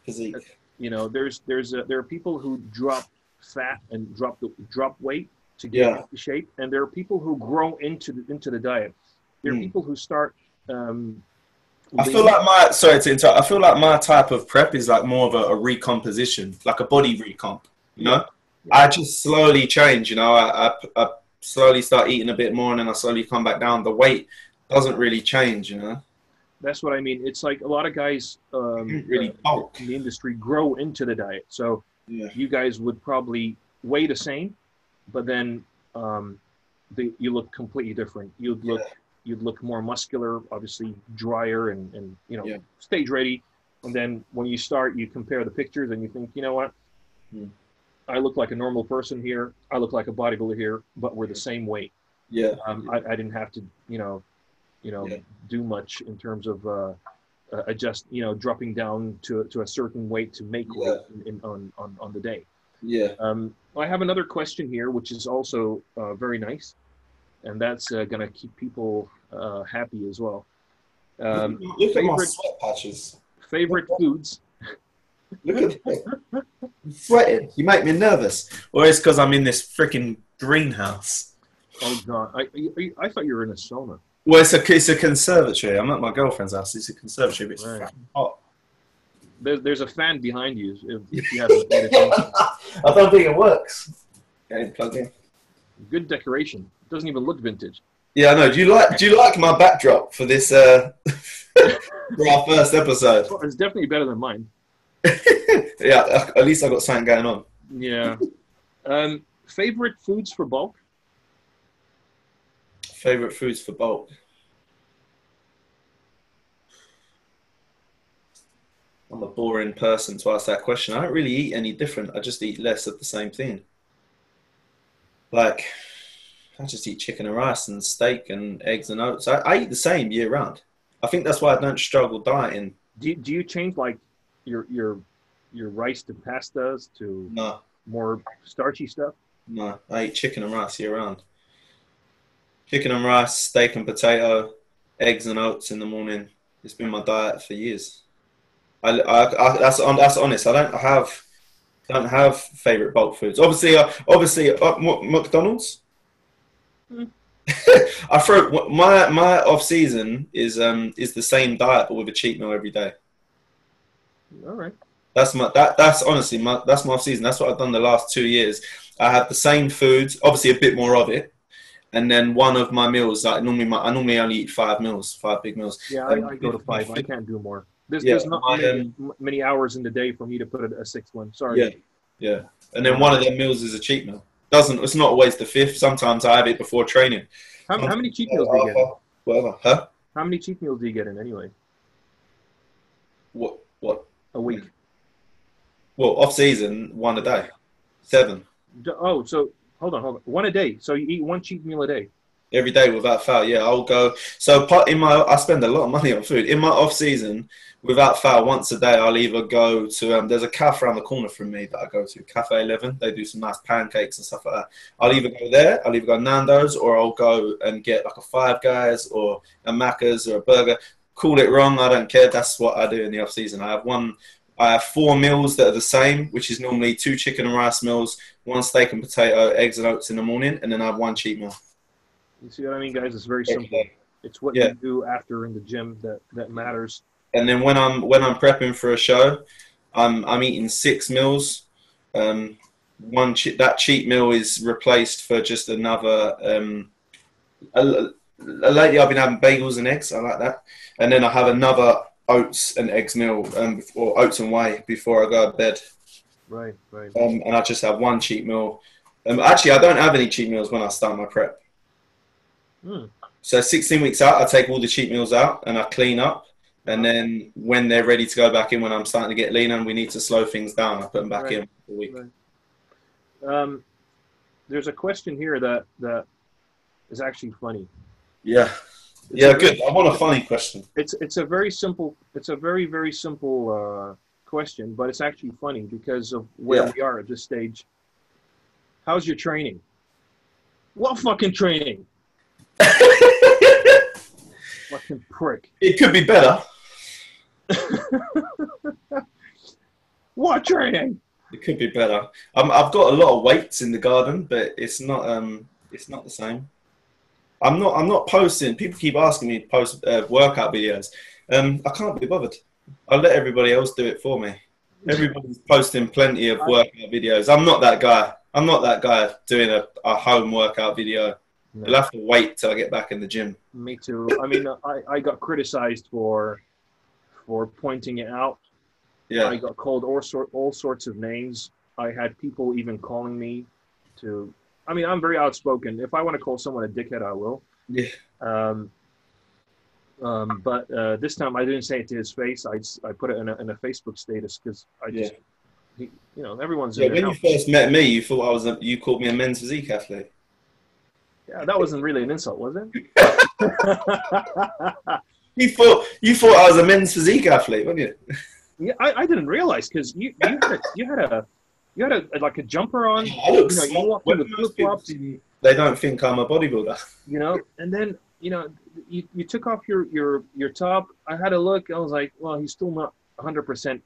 physique. You know, there's, there's a, there are people who drop fat and drop, the, drop weight to get yeah. into shape, and there are people who grow into the, into the diet. There are mm. people who start. Um, I feel like my sorry to interrupt. I feel like my type of prep is like more of a, a recomposition, like a body recomp. You know, yeah. I just slowly change. You know, I, I I slowly start eating a bit more, and then I slowly come back down. The weight doesn't really change. You know, that's what I mean. It's like a lot of guys um, really bulk. In the industry grow into the diet. So yeah. you guys would probably weigh the same. But then um, the, you look completely different. You'd look, yeah. you'd look more muscular, obviously drier, and, and you know, yeah. stage ready. And then when you start, you compare the pictures, and you think, you know what, mm. I look like a normal person here. I look like a bodybuilder here, but we're the same weight. Yeah, um, yeah. I, I didn't have to, you know, you know, yeah. do much in terms of uh, uh, adjust, you know, dropping down to to a certain weight to make yeah. weight in, in, on, on on the day. Yeah. Um, I have another question here, which is also uh, very nice, and that's uh, going to keep people uh, happy as well. Um, Look favorite, at my sweat patches. Favorite Look foods. Look at sweating. You make me nervous, or it's because I'm in this freaking greenhouse. Oh God! I, I I thought you were in a sauna. Well, it's a it's a conservatory. I'm at my girlfriend's house. It's a conservatory, but it's right. hot. There's, there's a fan behind you if, if you haven't paid attention. I don't think it works. Okay, plug in. Good decoration. It doesn't even look vintage. Yeah, I know. Do you like do you like my backdrop for this uh for our first episode? Well, it's definitely better than mine. Yeah, at least I got something going on. Yeah. Um favorite foods for bulk? Favorite foods for bulk. I'm a boring person to ask that question. I don't really eat any different. I just eat less of the same thing. Like, I just eat chicken and rice and steak and eggs and oats. I, I eat the same year round. I think that's why I don't struggle dieting. Do you, do you change, like, your your your rice to pastas to no. more starchy stuff? No, I eat chicken and rice year round. Chicken and rice, steak and potato, eggs and oats in the morning. It's been my diet for years. I, I, I, that's that's honest. I don't have don't have favorite bulk foods. Obviously, uh, obviously, uh, McDonald's. Mm. I throw my my off season is um is the same diet but with a cheat meal every day. All right. That's my that that's honestly my that's my off season. That's what I've done the last two years. I have the same food, obviously a bit more of it, and then one of my meals. Like normally, my, I normally only eat five meals, five big meals. Yeah, I, um, I go to five. I can't do more. There's, yeah, there's not I, um, many, many hours in the day for me to put a, a sixth one. Sorry. Yeah, yeah. And then one of their meals is a cheat meal. Doesn't it's not always the fifth. Sometimes I have it before training. How, how many cheat meals do you get? Whatever, huh? How many cheat meals do you get in anyway? What? What? A week. Well, off season, one a day. Seven. Oh, so hold on, hold on. One a day. So you eat one cheat meal a day. Every day without fail, yeah. I'll go. So part in my, I spend a lot of money on food. In my off season, without fail, once a day, I'll either go to. Um, there's a cafe around the corner from me that I go to, Cafe Eleven. They do some nice pancakes and stuff like that. I'll either go there, I'll either go Nando's, or I'll go and get like a Five Guys or a Macca's or a burger. Call it wrong, I don't care. That's what I do in the off season. I have one. I have four meals that are the same, which is normally two chicken and rice meals, one steak and potato, eggs and oats in the morning, and then I have one cheat meal. You see what I mean, guys? It's very simple. It's what yeah. you do after in the gym that, that matters. And then when I'm when I'm prepping for a show, I'm I'm eating six meals. Um, one che that cheat meal is replaced for just another. Um, a, lately, I've been having bagels and eggs. I like that. And then I have another oats and eggs meal, um, or oats and whey before I go to bed. Right, right. Um, and I just have one cheat meal. Um, actually, I don't have any cheat meals when I start my prep. Hmm. So sixteen weeks out, I take all the cheat meals out and I clean up. And then when they're ready to go back in, when I'm starting to get leaner and we need to slow things down, I put them back right. in for a week. Right. Um, there's a question here that, that is actually funny. Yeah. It's yeah, good. Very, I want a funny question. It's, it's a very simple, it's a very, very simple uh, question, but it's actually funny because of where yeah. we are at this stage. How's your training? What fucking training? Fucking prick. It could be better. What training? It could be better. Um, I've got a lot of weights in the garden, but it's not um, it's not the same. I'm not I'm not posting. People keep asking me to post uh, workout videos. Um, I can't be bothered. I let everybody else do it for me. Everybody's posting plenty of workout videos. I'm not that guy. I'm not that guy doing a, a home workout video. No. You'll have to wait till I get back in the gym. Me too. I mean, I, I got criticized for for pointing it out. Yeah. I got called all, sort, all sorts of names. I had people even calling me to... I mean, I'm very outspoken. If I want to call someone a dickhead, I will. Yeah. Um, um, but uh, this time, I didn't say it to his face. I, I put it in a, in a Facebook status because I just... Yeah. He, you know, everyone's... Yeah, in when you first met me, you thought I was a, you called me a men's physique athlete. Yeah, that wasn't really an insult, was it? you thought you thought I was a men's physique athlete, weren't you? Yeah, I, I didn't realize because you you had a, you had a you had a, like a jumper on. I look you know, small. You walk with flip flops. They don't think I'm a bodybuilder. You know, and then you know you you took off your your your top. I had a look. I was like, well, he's still not one hundred percent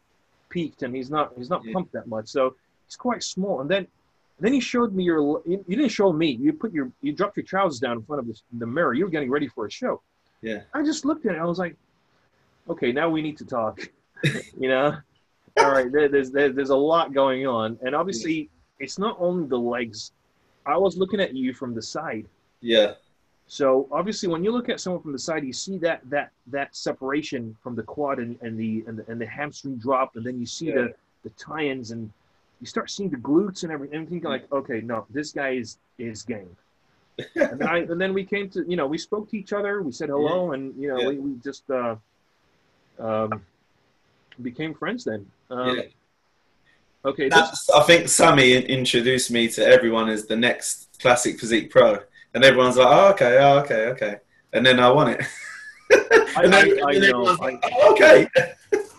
peaked, and he's not he's not yeah. pumped that much, so he's quite small. And then. Then you showed me your. You didn't show me. You put your. You dropped your trousers down in front of the, the mirror. You were getting ready for a show. Yeah. I just looked at it. I was like, okay, now we need to talk. You know, all right. There, there's there, there's a lot going on, and obviously it's not only the legs. I was looking at you from the side. Yeah. So obviously, when you look at someone from the side, you see that that that separation from the quad and, and the and the and the hamstring drop, and then you see yeah. the the tie-ins and. You start seeing the glutes and everything, and thinking like, okay, no, this guy is is game. and, I, and then we came to, you know, we spoke to each other, we said hello, yeah. and you know, yeah. we, we just uh, um, became friends then. Um, yeah. Okay, that's, I think Sammy introduced me to everyone as the next Classic Physique Pro, and everyone's like, oh, okay, oh, okay, okay, and then I won it. and I, then, I, I and know. Like, I, oh, okay.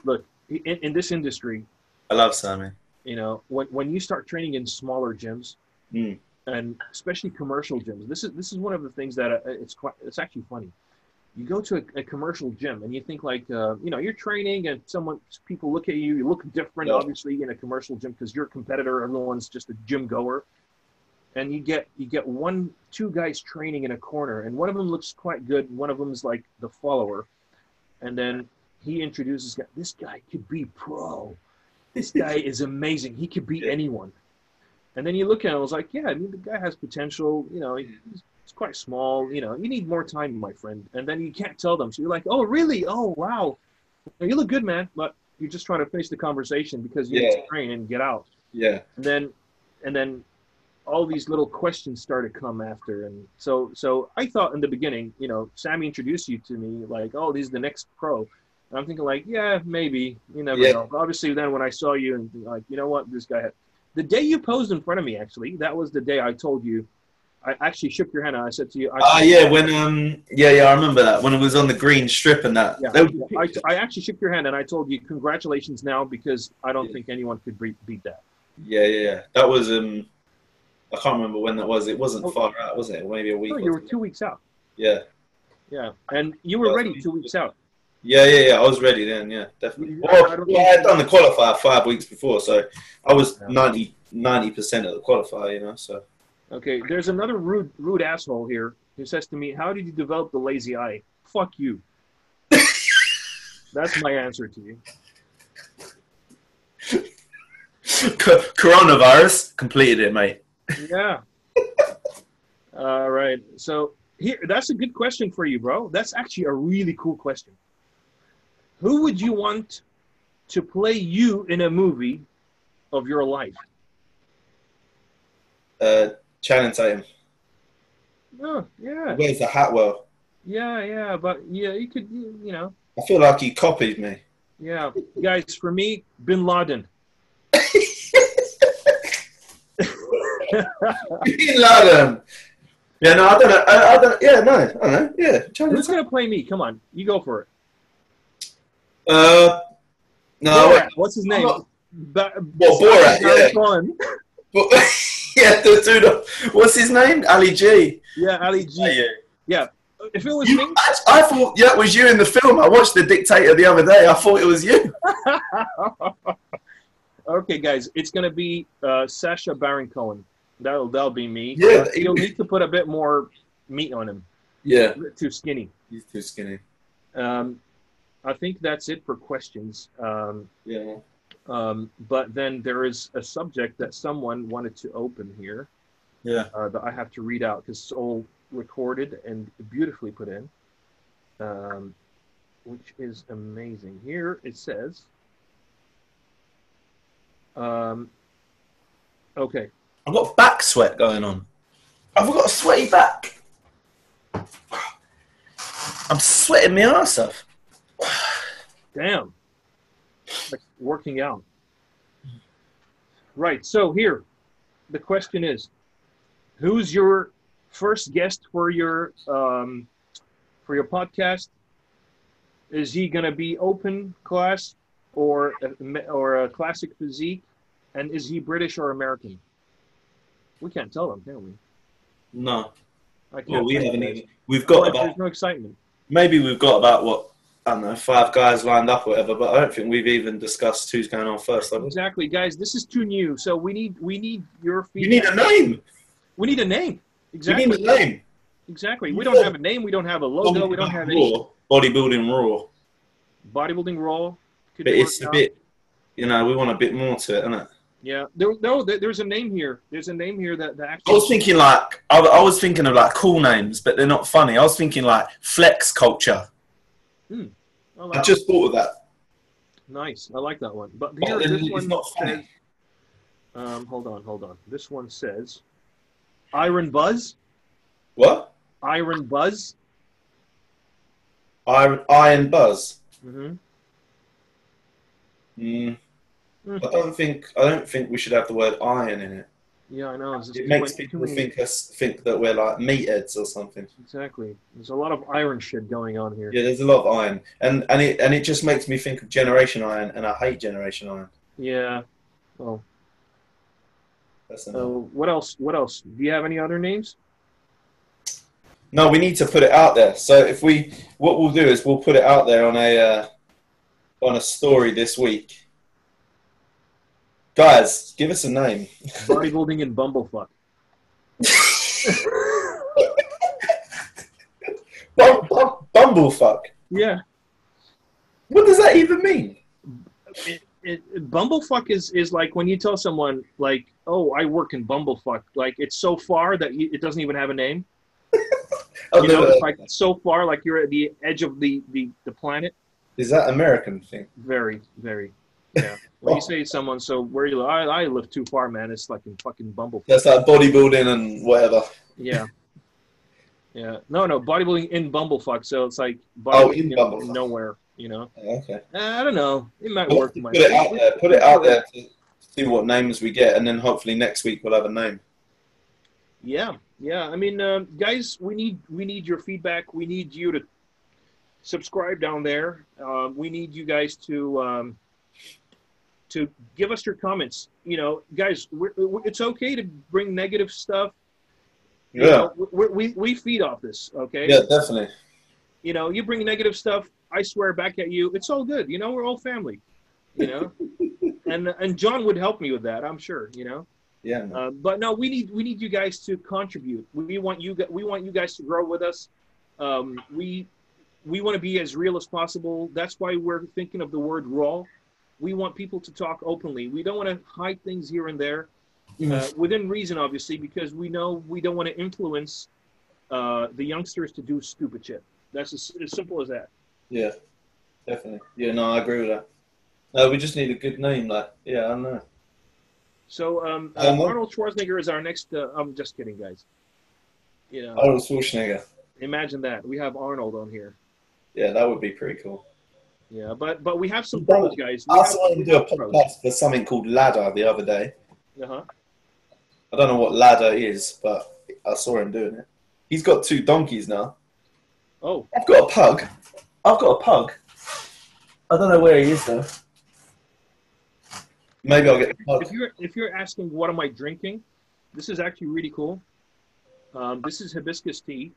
Look, in, in this industry, I love Sammy. You know, when when you start training in smaller gyms, mm. and especially commercial gyms, this is this is one of the things that uh, it's quite, it's actually funny. You go to a, a commercial gym and you think like, uh, you know, you're training and someone people look at you, you look different, yeah. obviously in a commercial gym because you're a competitor. Everyone's just a gym goer, and you get you get one two guys training in a corner, and one of them looks quite good, one of them is like the follower, and then he introduces this guy could be pro. This guy is amazing. He could beat anyone. And then you look at him, I was like, yeah, I mean, the guy has potential. You know, he's, he's quite small. You know, you need more time, my friend. And then you can't tell them. So you're like, oh, really? Oh, wow. You look good, man. But you're just trying to face the conversation because you yeah. need to train and get out. Yeah. And then, and then all these little questions started to come after. And so, so I thought in the beginning, you know, Sammy introduced you to me like, oh, this is the next pro. And I'm thinking like, yeah, maybe, you never yeah. know. But obviously then when I saw you and like, you know what, this guy had, the day you posed in front of me, actually, that was the day I told you, I actually shook your hand and I said to you. Ah, uh, yeah, when, um, yeah, yeah, I remember that. When it was on the green strip and that. Yeah, that was, I, I actually shook your hand and I told you, congratulations now, because I don't yeah. think anyone could beat that. Yeah, yeah, yeah. That was, um, I can't remember when that was. It wasn't oh, far out, was it? Maybe a week. No, you were two ago. weeks out. Yeah. Yeah, and you were ready two weeks out. Yeah, yeah, yeah. I was ready then, yeah, definitely. Yeah, well, I, I yeah, I'd done the qualifier five weeks before, so I was ninety percent of the qualifier, you know, so. Okay, there's another rude, rude asshole here who says to me, how did you develop the lazy eye? Fuck you. That's my answer to you. Co coronavirus completed it, mate. Yeah. All right. So here, that's a good question for you, bro. That's actually a really cool question. Who would you want to play you in a movie of your life? Uh... Channing Tatum. Oh, yeah. He wears the hat well. Yeah, yeah, but yeah, you could, you, you know. I feel like he copied me. Yeah, guys, for me, Bin Laden. Bin Laden. Yeah, no, I don't know. I, I don't. Yeah, no, I don't know. Yeah, Channing who's gonna play me? Come on, you go for it. Uh, no. Borat. What's his name? Not... Ba well, Borat. Yeah. But, yeah, the dude. What's his name? Ali G. Yeah, Ali G. Yeah, yeah. If it was you, me, I, I thought yeah, it was you in the film. I watched The Dictator the other day. I thought it was you. Okay, guys, it's gonna be uh, Sacha Baron Cohen. That'll that'll be me. Yeah, uh, you'll need to put a bit more meat on him. Yeah, he's too skinny. He's too skinny. Um, I think that's it for questions. Um, yeah. Um, but then there is a subject that someone wanted to open here yeah. uh, that I have to read out because it's all recorded and beautifully put in, um, which is amazing. Here it says, um, okay. I've got back sweat going on. I've got a sweaty back. I'm sweating my arse off. Damn. Like working out. Right, so here, the question is, who's your first guest for your um, for your podcast? Is he going to be open class or a, or a classic physique? And is he British or American? We can't tell them, can we? No. I can't well, we haven't even, we've got about, there's no excitement. Maybe we've got about, what, I don't know, five guys lined up or whatever, but I don't think we've even discussed who's going on first. Exactly, guys. This is too new, so we need we need your feedback. You need a name. We need a name. Exactly. We need a name. Exactly. We don't have a name. We don't have a logo. We don't have any. Bodybuilding Raw. Bodybuilding Raw. But it's a bit, you know, we want a bit more to it, isn't it? Yeah. There, no, there, there's a name here. There's a name here that, that actually. I was thinking like I, I was thinking of like cool names, but they're not funny. I was thinking like Flex Culture. Hmm. I, like I just that. thought of that. Nice. I like that one. But here, oh, this one not says, um, hold on, hold on. This one says, Iron Buzz. What? Iron Buzz. Iron, Iron Buzz. Mm-hmm. Mm. Mm. I don't think, I don't think we should have the word iron in it. Yeah, I know. It makes people think us think that we're like meatheads or something. Exactly. There's a lot of iron shit going on here. Yeah, there's a lot of iron, and and it and it just makes me think of Generation Iron, and I hate Generation Iron. Yeah. Well. That's enough. So what else? What else? Do you have any other names? No, we need to put it out there. So if we, what we'll do is we'll put it out there on a uh, on a story this week. Guys, give us a name. Bodybuilding and Bumblefuck. Bumblefuck? Yeah. What does that even mean? It, it, bumblefuck is, is like when you tell someone, like, oh, I work in Bumblefuck. Like, it's so far that you, it doesn't even have a name. You know, it's like so far, like you're at the edge of the, the, the planet. Is that American thing? Very, very. Yeah. When you say to someone, so where you live? I, I live too far, man. It's like in fucking Bumble. That's like bodybuilding and whatever. Yeah. Yeah. No, no, bodybuilding in Bumblefuck. So it's like bodybuilding oh, in nowhere, you know? Okay. I don't know. It might we'll work. Put it out there. Put it out there to see what names we get, and then hopefully next week we'll have a name. Yeah. Yeah. I mean, um, guys, we need we need your feedback. We need you to subscribe down there. Uh, we need you guys to um, to give us your comments. You know, guys, we're, we're, it's okay to bring negative stuff. You yeah, know, we, we we feed off this, okay? Yeah, definitely. You know, you bring negative stuff, I swear back at you. It's all good, you know. We're all family, you know. and and John would help me with that, I'm sure, you know. Yeah. Uh, but no, we need we need you guys to contribute. We want you we want you guys to grow with us. Um, we we want to be as real as possible. That's why we're thinking of the word raw. We want people to talk openly. We don't want to hide things here and there. Uh, within reason, obviously, because we know we don't want to influence uh, the youngsters to do stupid shit. That's as, as simple as that. Yeah, definitely. Yeah, no, I agree with that. No, we just need a good name. Like, yeah, I don't know. So, um, um, Arnold Schwarzenegger is our next... Uh, I'm just kidding, guys. You know, Arnold Schwarzenegger. Imagine that. We have Arnold on here. Yeah, that would be pretty cool. Yeah, but but we have some pros, guys. We I saw him do a podcast for something called Ladder the other day. Uh-huh. I don't know what Ladder is, but I saw him doing it. He's got two donkeys now. Oh. I've got a pug. I've got a pug. I don't know where he is, though. Maybe I'll get the pug. If you're, if you're asking what am I drinking, this is actually really cool. Um, this is hibiscus tea.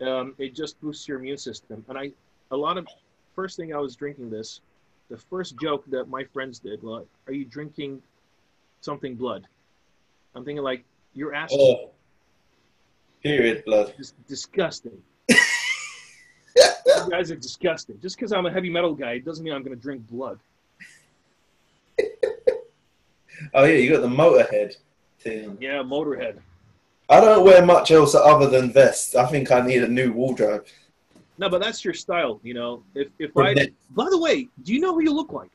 Um, it just boosts your immune system. And I, a lot of, first thing I was drinking this, the first joke that my friends did, well, are you drinking something blood? I'm thinking like, you're asking. Oh, period blood. It's disgusting. You guys are disgusting. Just because I'm a heavy metal guy, it doesn't mean I'm going to drink blood. Oh, yeah, you got the Motorhead thing. Yeah, Motorhead. I don't wear much else other than vests. I think I need a new wardrobe. No, but that's your style, you know. If if I, by the way, do you know who you look like?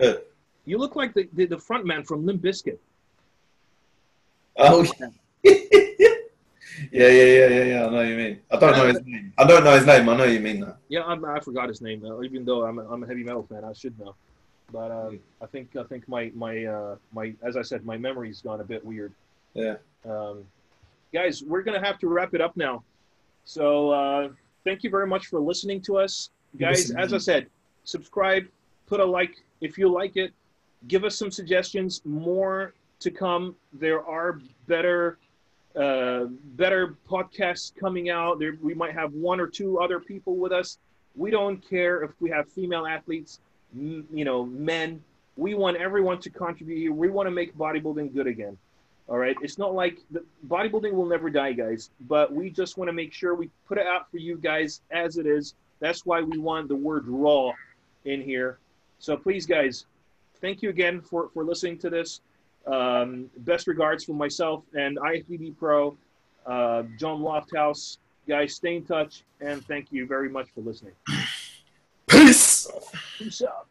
Uh, you look like the, the, the front man from Limp Bizkit. Oh yeah. yeah, yeah, yeah, yeah, yeah. I know what you mean. I don't know his name. I don't know his name. I know you mean that. Yeah, I'm, I forgot his name though. Even though I'm a, I'm a heavy metal fan, I should know. But um, I think I think my my uh, my as I said, my memory's gone a bit weird. Yeah. Um, guys, we're gonna have to wrap it up now. So uh, thank you very much for listening to us, guys. As I said, subscribe, put a like if you like it. Give us some suggestions. More to come. There are better uh, better podcasts coming out. There, we might have one or two other people with us. We don't care if we have female athletes, m you know, men. We want everyone to contribute. We want to make bodybuilding good again. All right? It's not like the, bodybuilding will never die, guys, but we just want to make sure we put it out for you guys as it is. That's why we want the word raw in here. So please, guys, thank you again for, for listening to this. Um, best regards from myself and I F B B Pro, uh, John Lofthouse. Guys, stay in touch, and thank you very much for listening. Peace. Peace out.